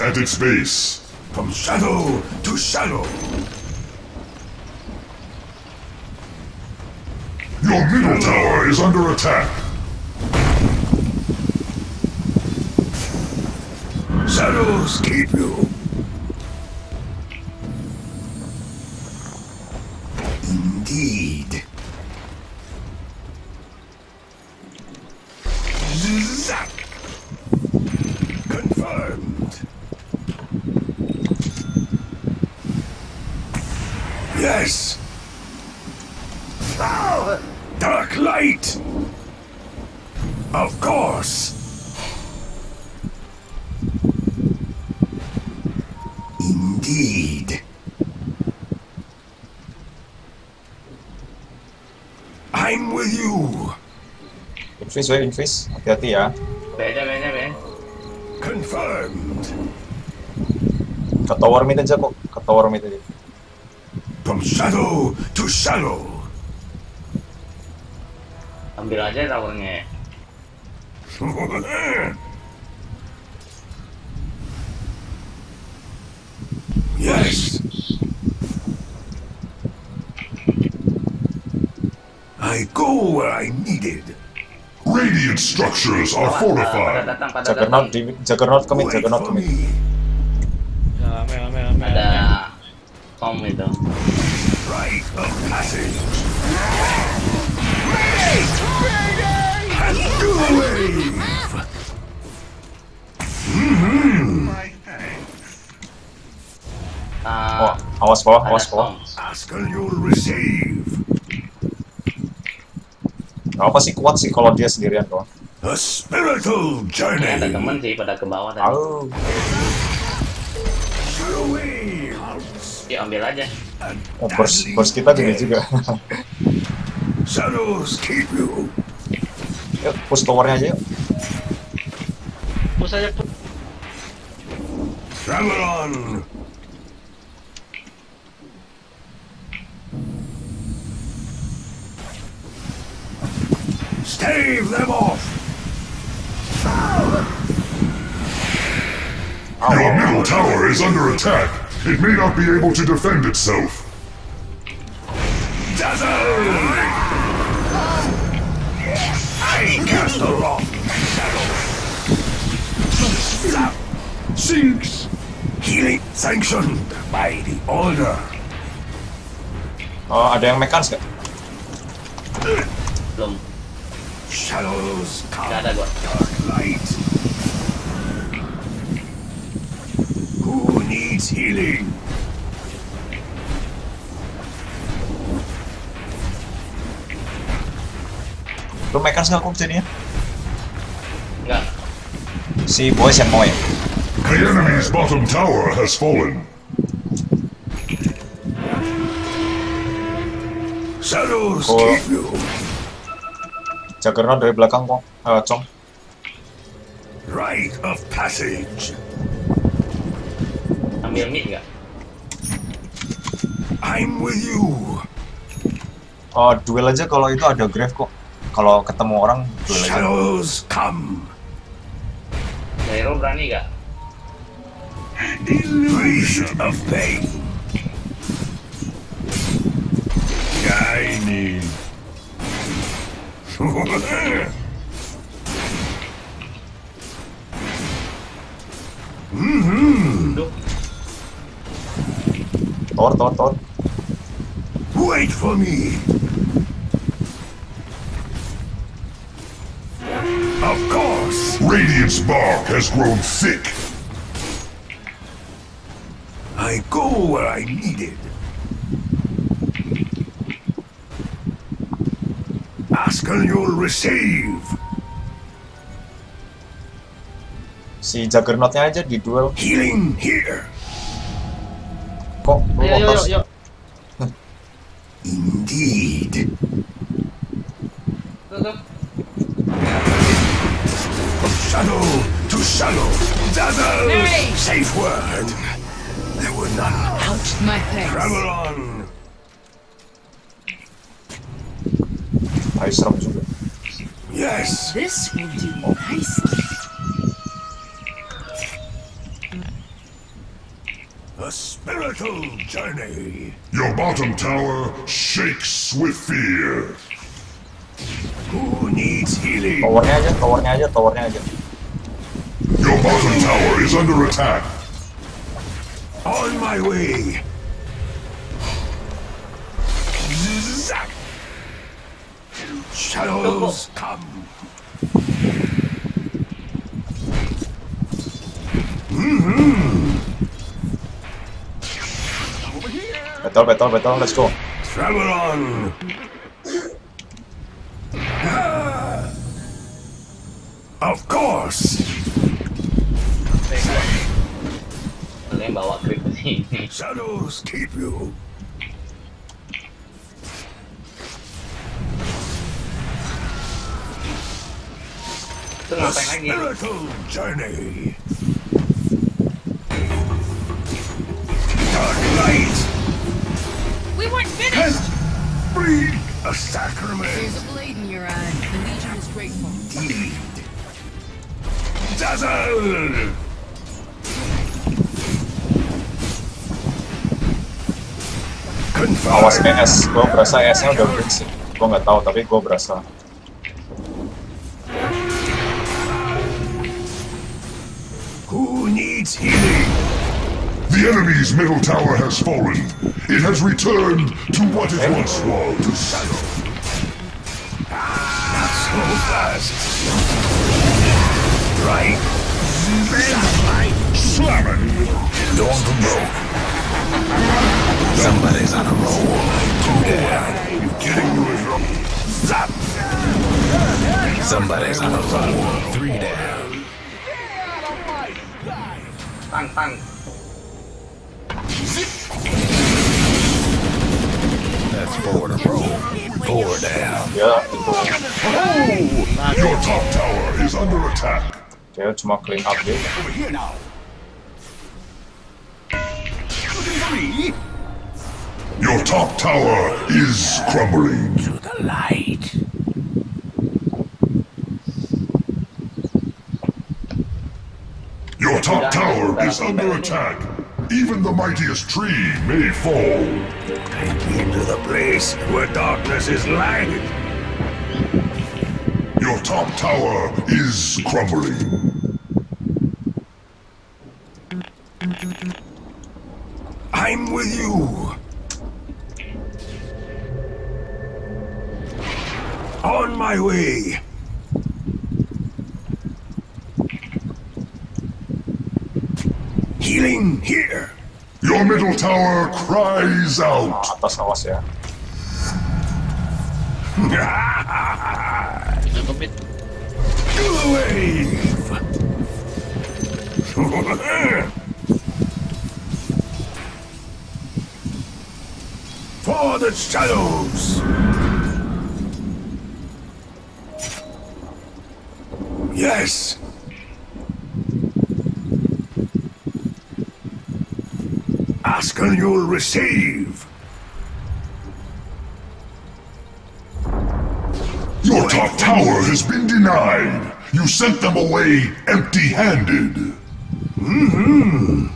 At its base. From shadow to shadow. Your middle tower is under attack. Shadows keep you. Indeed. Zap. Confirmed. Yes! Oh. Dark light! Of course! Indeed! I'm with you! Infreeze, wait, infreeze. Hati-hati ya. Beda, beda, beda. Confirmed! Ke tower mid aja kok. Ke tower mid aja. From shadow to shadow. Ambil aja towernya. Yes. I go where I needed. Radiant structures are fortified. Juggernaut, Juggernaut commit, Juggernaut commit. Ada com itu. Right of passage. Race! Wave! Mm-hmm. My thanks. Uh, oh, I was for, I was for. Ask and you'll receive. Apa sih kuat sih kalau dia sendirian doang? A spiritual journey. Ya, ada teman sih pada ke bawah tadi. Oh. Ya ambil aja. Oh, burs, burs kita gini juga. Shadows keep you. Yuk, push towernya aja yuk. Push aja push. Travel on. Stave them off. Oh. Your middle tower is under attack. It may not be able to defend itself. Dazzle! I cast the rock shadow. Sinks. Healing sanctioned by the order. Oh, ada yang mekans gak? Belum. Shadows come. Gak ada gua. Dark light. Who needs healing? Lu mekans nggak kumpulin ya? Nggak. Si boys yang mau ya? The enemy's bottom tower has fallen. Shadows keep you. Juggernaut dari belakang kok, uh, Cong. Rite of passage. Ambil mid nggak? I'm with you. Oh, duel aja kalau itu ada grave kok. Kalau ketemu orang, shadows come. Hero berani gak? Illusion of pain. Guiding. Hmm. Tor, tor, tor. Wait for me. Of course! Radiant's bark has grown thick. I go where I needed. Ask and you'll receive. Si Juggernautnya aja di duel. Healing here. Kok lotos? Indeed. Shadow to shadow, Dazzle! Hey. Safe word. There were none. Out my face. Travel on. I saw you. Yes. This will do nicely. A spiritual journey. Your bottom tower shakes with fear. Who needs healing? Towernya aja, towernya aja, towernya aja. Your bottom tower is under attack. On my way. Zap. Shadows come. Mm-hmm. Betul, betul, betul. Let's go. Travel on. Of course. Shadows keep you. A spiritual journey. Dark light. We weren't finished. Free a sacrament. There's a blade in your eye. The Legion is grateful. Indeed. Dazzle! Awas es, gue berasa esnya udah break sih. Gue nggak tahu tapi gue berasa. Who needs healing? The enemy's middle tower has fallen. It has returned to what it once was. To shadow. small first. Right. Slamming. Doors are broken. Somebody's on a roll. Too bad. You kidding me? Zap. Somebody's on a roll. Three down. Bang, bang. That's four to roll. Four down. Yeah. Oh, your top tower is under attack. Yeah, it's muckling up here. Over here now. Your top tower is crumbling. To the light. Your top tower is under attack. Even the mightiest tree may fall. Take me to the place where darkness is light. Your top tower is crumbling. I'm with you. On my way. Healing here. Your middle tower cries out. Do the wave. For the shadows. Yes. Ask and you'll receive. Your top tower has been denied. You sent them away empty-handed. Mm-hmm.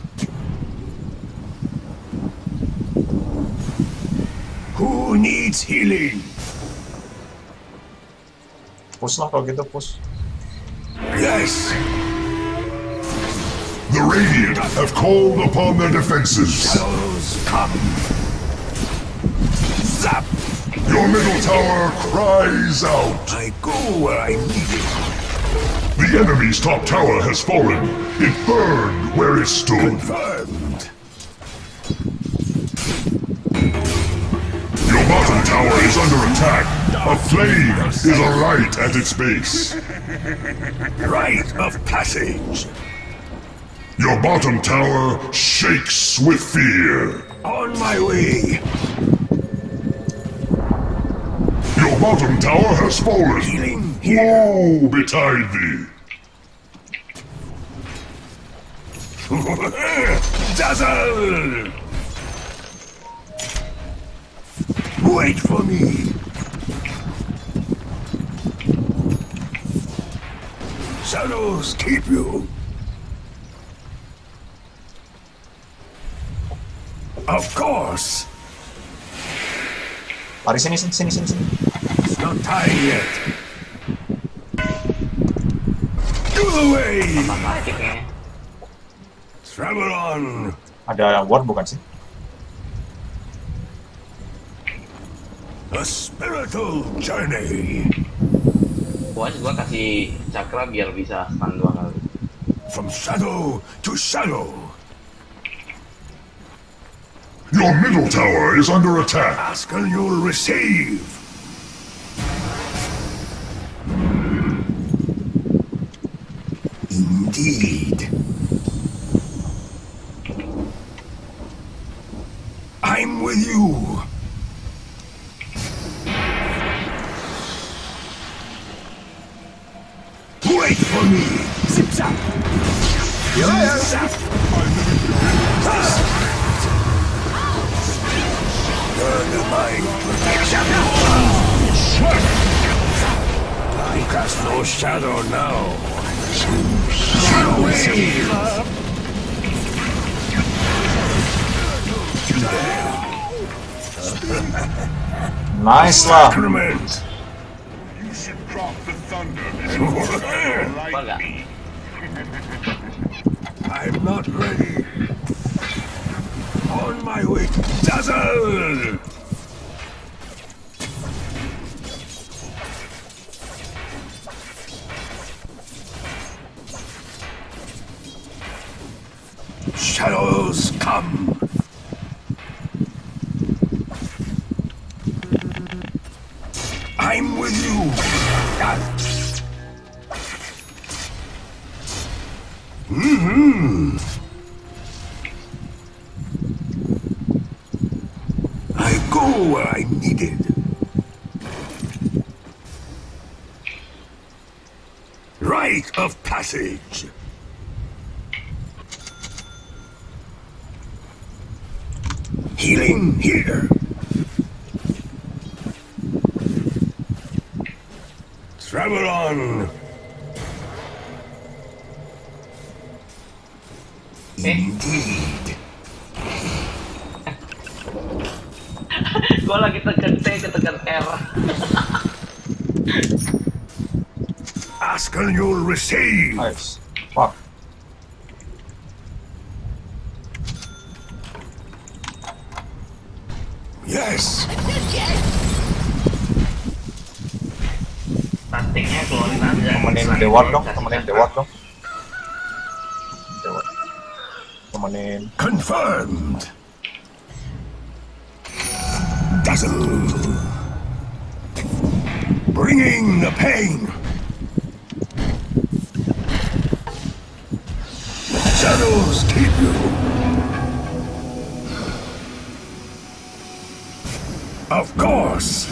Who needs healing? Push not, I'll get the push. Yes. The Radiant have called upon their defenses. Shadows come. Zap! Your middle tower cries out. I go where I need it. The enemy's top tower has fallen. It burned where it stood. Confirmed. Your bottom tower is under attack. A flame is alight at its base. Rite of passage. Your bottom tower shakes with fear. On my way. Your bottom tower has fallen. Healing here. Woe betide thee. Dazzle! Wait for me. Shadows keep you. Of course. Pari sini sini sini sini. It's not time yet. Do the way. Travel on. Ada ward bukan sih? A spiritual journey. Gua gua kasih cakra biar bisa stun dua kali. From shadow to shadow. Your middle tower is under attack. Ask and you'll receive. Indeed. I'm with you. Wait for me. Zip zap. Yeah. Zip zap. My protection. I cast no shadow now. Shadow wave. Nice sacrament. You should drop the thunder before the lightning. I'm not ready. On my way, Dazzle. shadows come. I'm with you. Mm-hmm. I go where I'm needed. Rite of passage. Healing here. Travel on. Indeed. Gua lagi tekan T, ketekan R. Ask and you'll receive. Nice. Fuck. Yes. Tantingnya keluarin aja. Temenin Dewar dong, temenin Dewar dong. Temenin. Confirmed. Dazzle. Bringing the pain. Shadows keep you. Of course.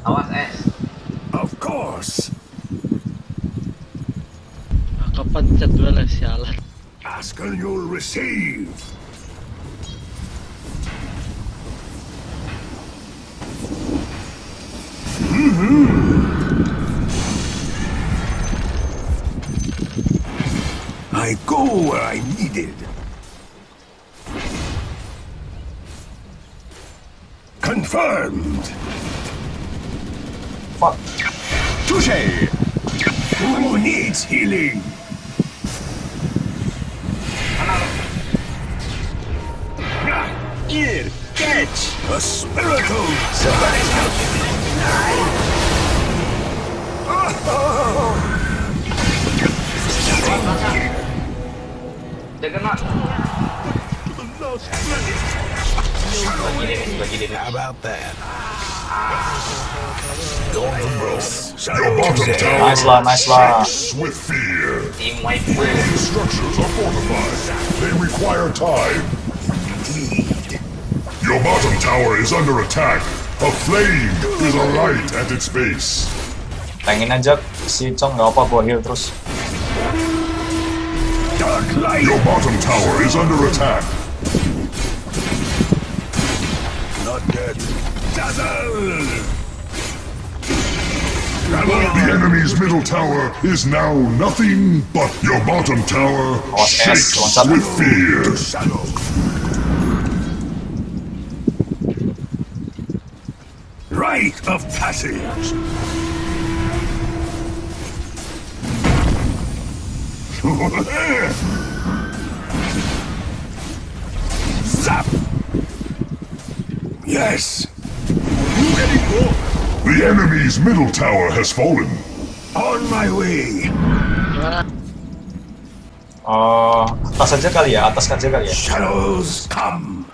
Awas eh. Of course. Kepencet dua lah sialan. Ask and you'll receive. Mm-hmm. I go where I'm needed. Confirmed. Fuck. Touché. Who needs healing? Here, catch a spiritual surprise. They're gonna. How about that? Nice lot, nice lot. With fear. Radiant structures are fortified. They require time. Indeed. Your bottom tower is under attack. A flame is alight at its base. Tangin aja si Chong, nggak apa gua heal terus. Your bottom tower is under attack. Dazzle! The enemy's middle tower is now nothing but your bottom tower shakes with fear. Rite of passage. Zap! Yes! The enemy's middle tower has fallen. On my way. Uh, atas aja kali ya, atas aja kali ya. Shadows come.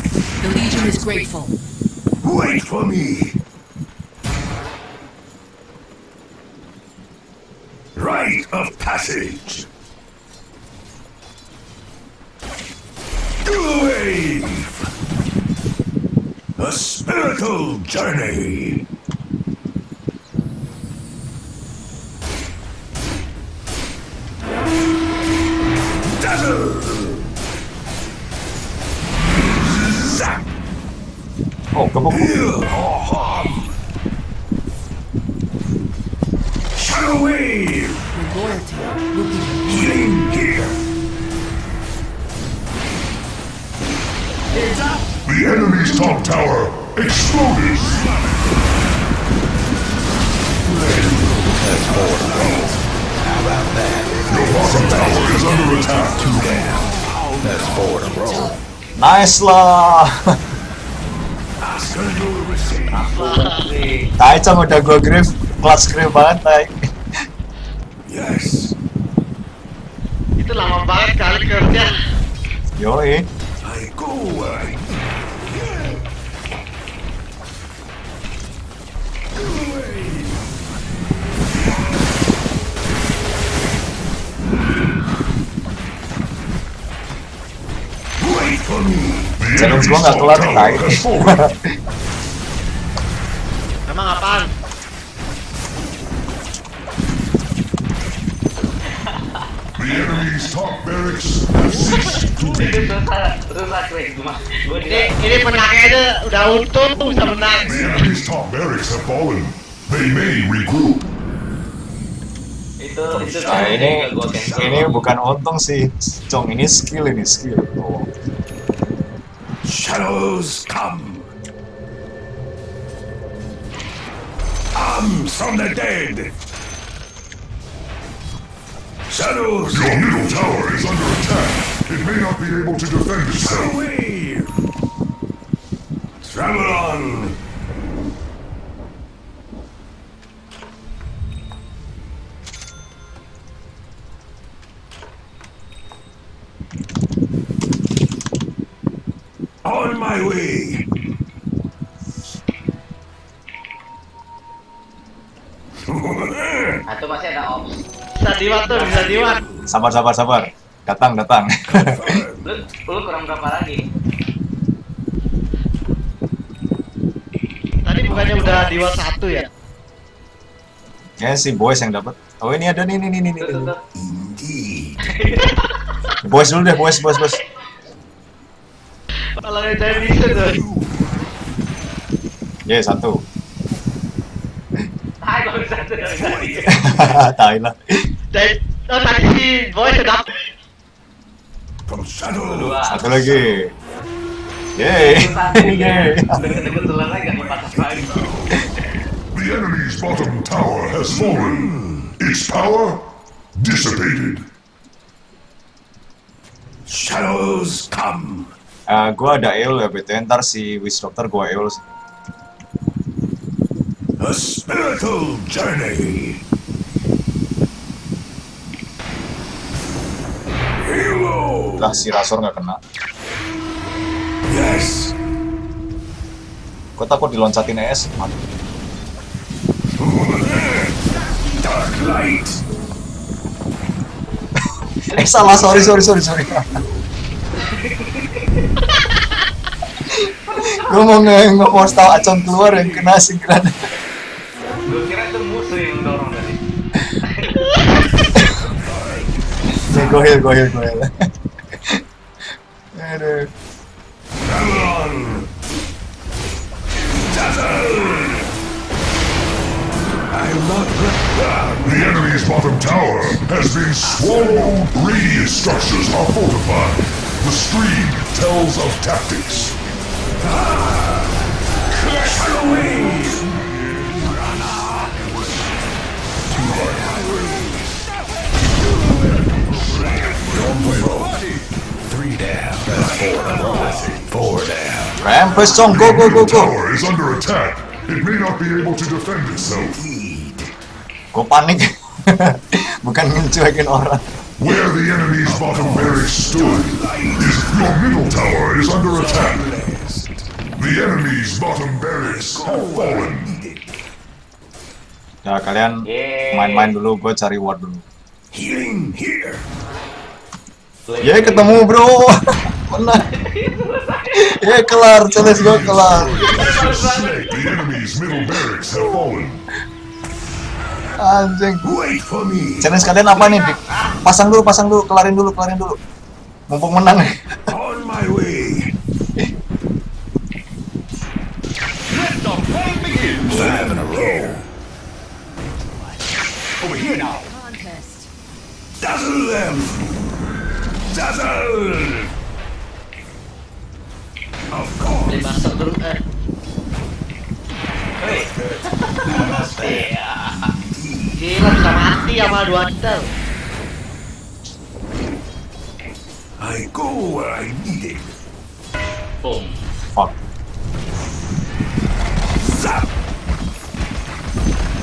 The Legion is grateful. Wait for me. Rite of passage. Wave. A spiritual journey. Dazzle. Zap. Oh, come on. Heal or harm. Shadow wave. Loyalty will be healing here. Heads up. The enemy's top tower exploded! How about that? Your bottom tower is under attack. That's forward and roll. Nice lah! Tai Chong udah gue grip, kelas grip banget Tai. Yes. Itulah membarat kali kerja. Yoi. I go away. Jangan langsung nggak keluar naik. Emang apaan? Ini ini menangnya itu udah untung bisa menang. Itu itu ini ini bukan untung sih, Cong, ini skill ini skill. Shadows come. Arms from the dead. Shadows. Your middle tower is under attack. It may not be able to defend itself. Away. Travel on. On my way. Atau masih ada ops. Bisa diwan tuh, bisa diwan. Sabar, sabar, sabar. Datang, datang. Lu, lu kurang berapa lagi? Tadi bukannya udah diwan satu ya? Ya si boys yang dapat. Oh ini ada nih, nih, nih, nih. Boys dulu deh, boys, boys, boys. Alangnya jadi bisa tuh. Ya satu. Hai baru satu. Tahu lah. Jadi, oh tadi si boy sedap. Satu lagi. Yay. Yay. The enemy's bottom tower has fallen. Its power dissipated. Shadows come. Uh, gua ada E U L ya, betul. Ntar si Witch Doctor gua E U L sih. A spiritual journey. Hero. Lah si Rasor nggak kena. Yes. Gua takut diloncatin es. Dark light. Eh salah, sorry, sorry, sorry, sorry. Gue mau nge-post tau Acon keluar yang kena segera. Gue kira itu musuh yang dorong tadi. Go heal, go heal, go heal. Aduh. Cameron! Dazzle! I'm not ready. The enemy's bottom tower has been swallowed. Radiant structures are fortified. The stream tells of tactics. Ah, crash away! Run on! Three down. Four down. Four down. Rampage song, go, go, go, go! The tower is under attack. It may not be able to defend itself. Go panic. Bukan mencuekin orang. Where the enemy's bottom barracks stood, is your middle tower is under attack. The enemy's bottom barracks have fallen. Nah kalian main-main dulu, gue cari ward dulu. Healing here. Yeay ketemu bro. Menang. Yeay kelar, challenge gue kelar. The enemy's middle barracks have fallen. Anjing. Challenge kalian apa nih? Pasang dulu, pasang dulu, kelarin dulu, kelarin dulu. Mumpung menang. On my way. Let the play begin. Seven in a row. Over here now. Contest. Dazzle them. Dazzle. Of course. Hey. Hey. Gila bisa mati sama dua kita. I go where I need it. Boom. Fuck. Zap.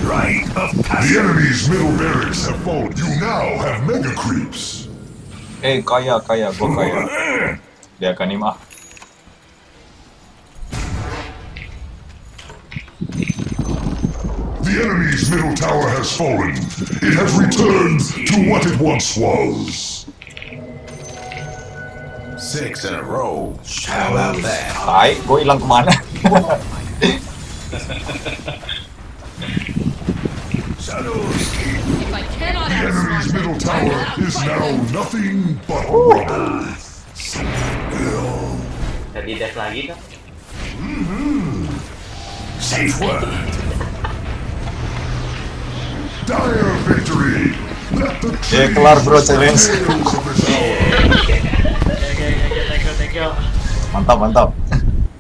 Rite of Passage. The enemy's middle barracks have fallen. You now have mega creeps. Hey, Kaya, Kaya, go Kaya. Dia akan imah. The enemy's middle tower has fallen. It has returned to what it once was. Six in a row. How about that? Hai, gua hilang kemana? The enemy's middle tower is now nothing but rubble. Jadi death lagi kan? Safe word. Dire victory! Let the yeah, clear, bro, challenge. Mantap, mantap.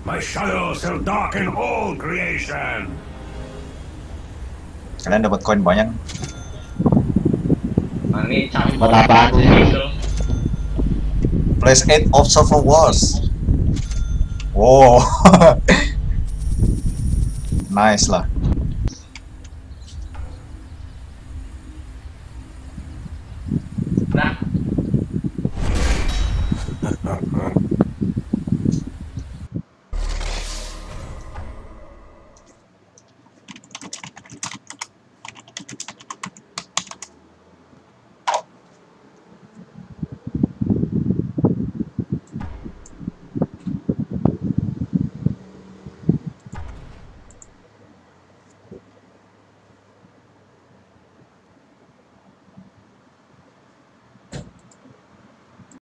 My shadow shall darken all creation. Kalian dapat koin banyak. Ini buat apa aja? Place eight observer walls. Wow, nice lah.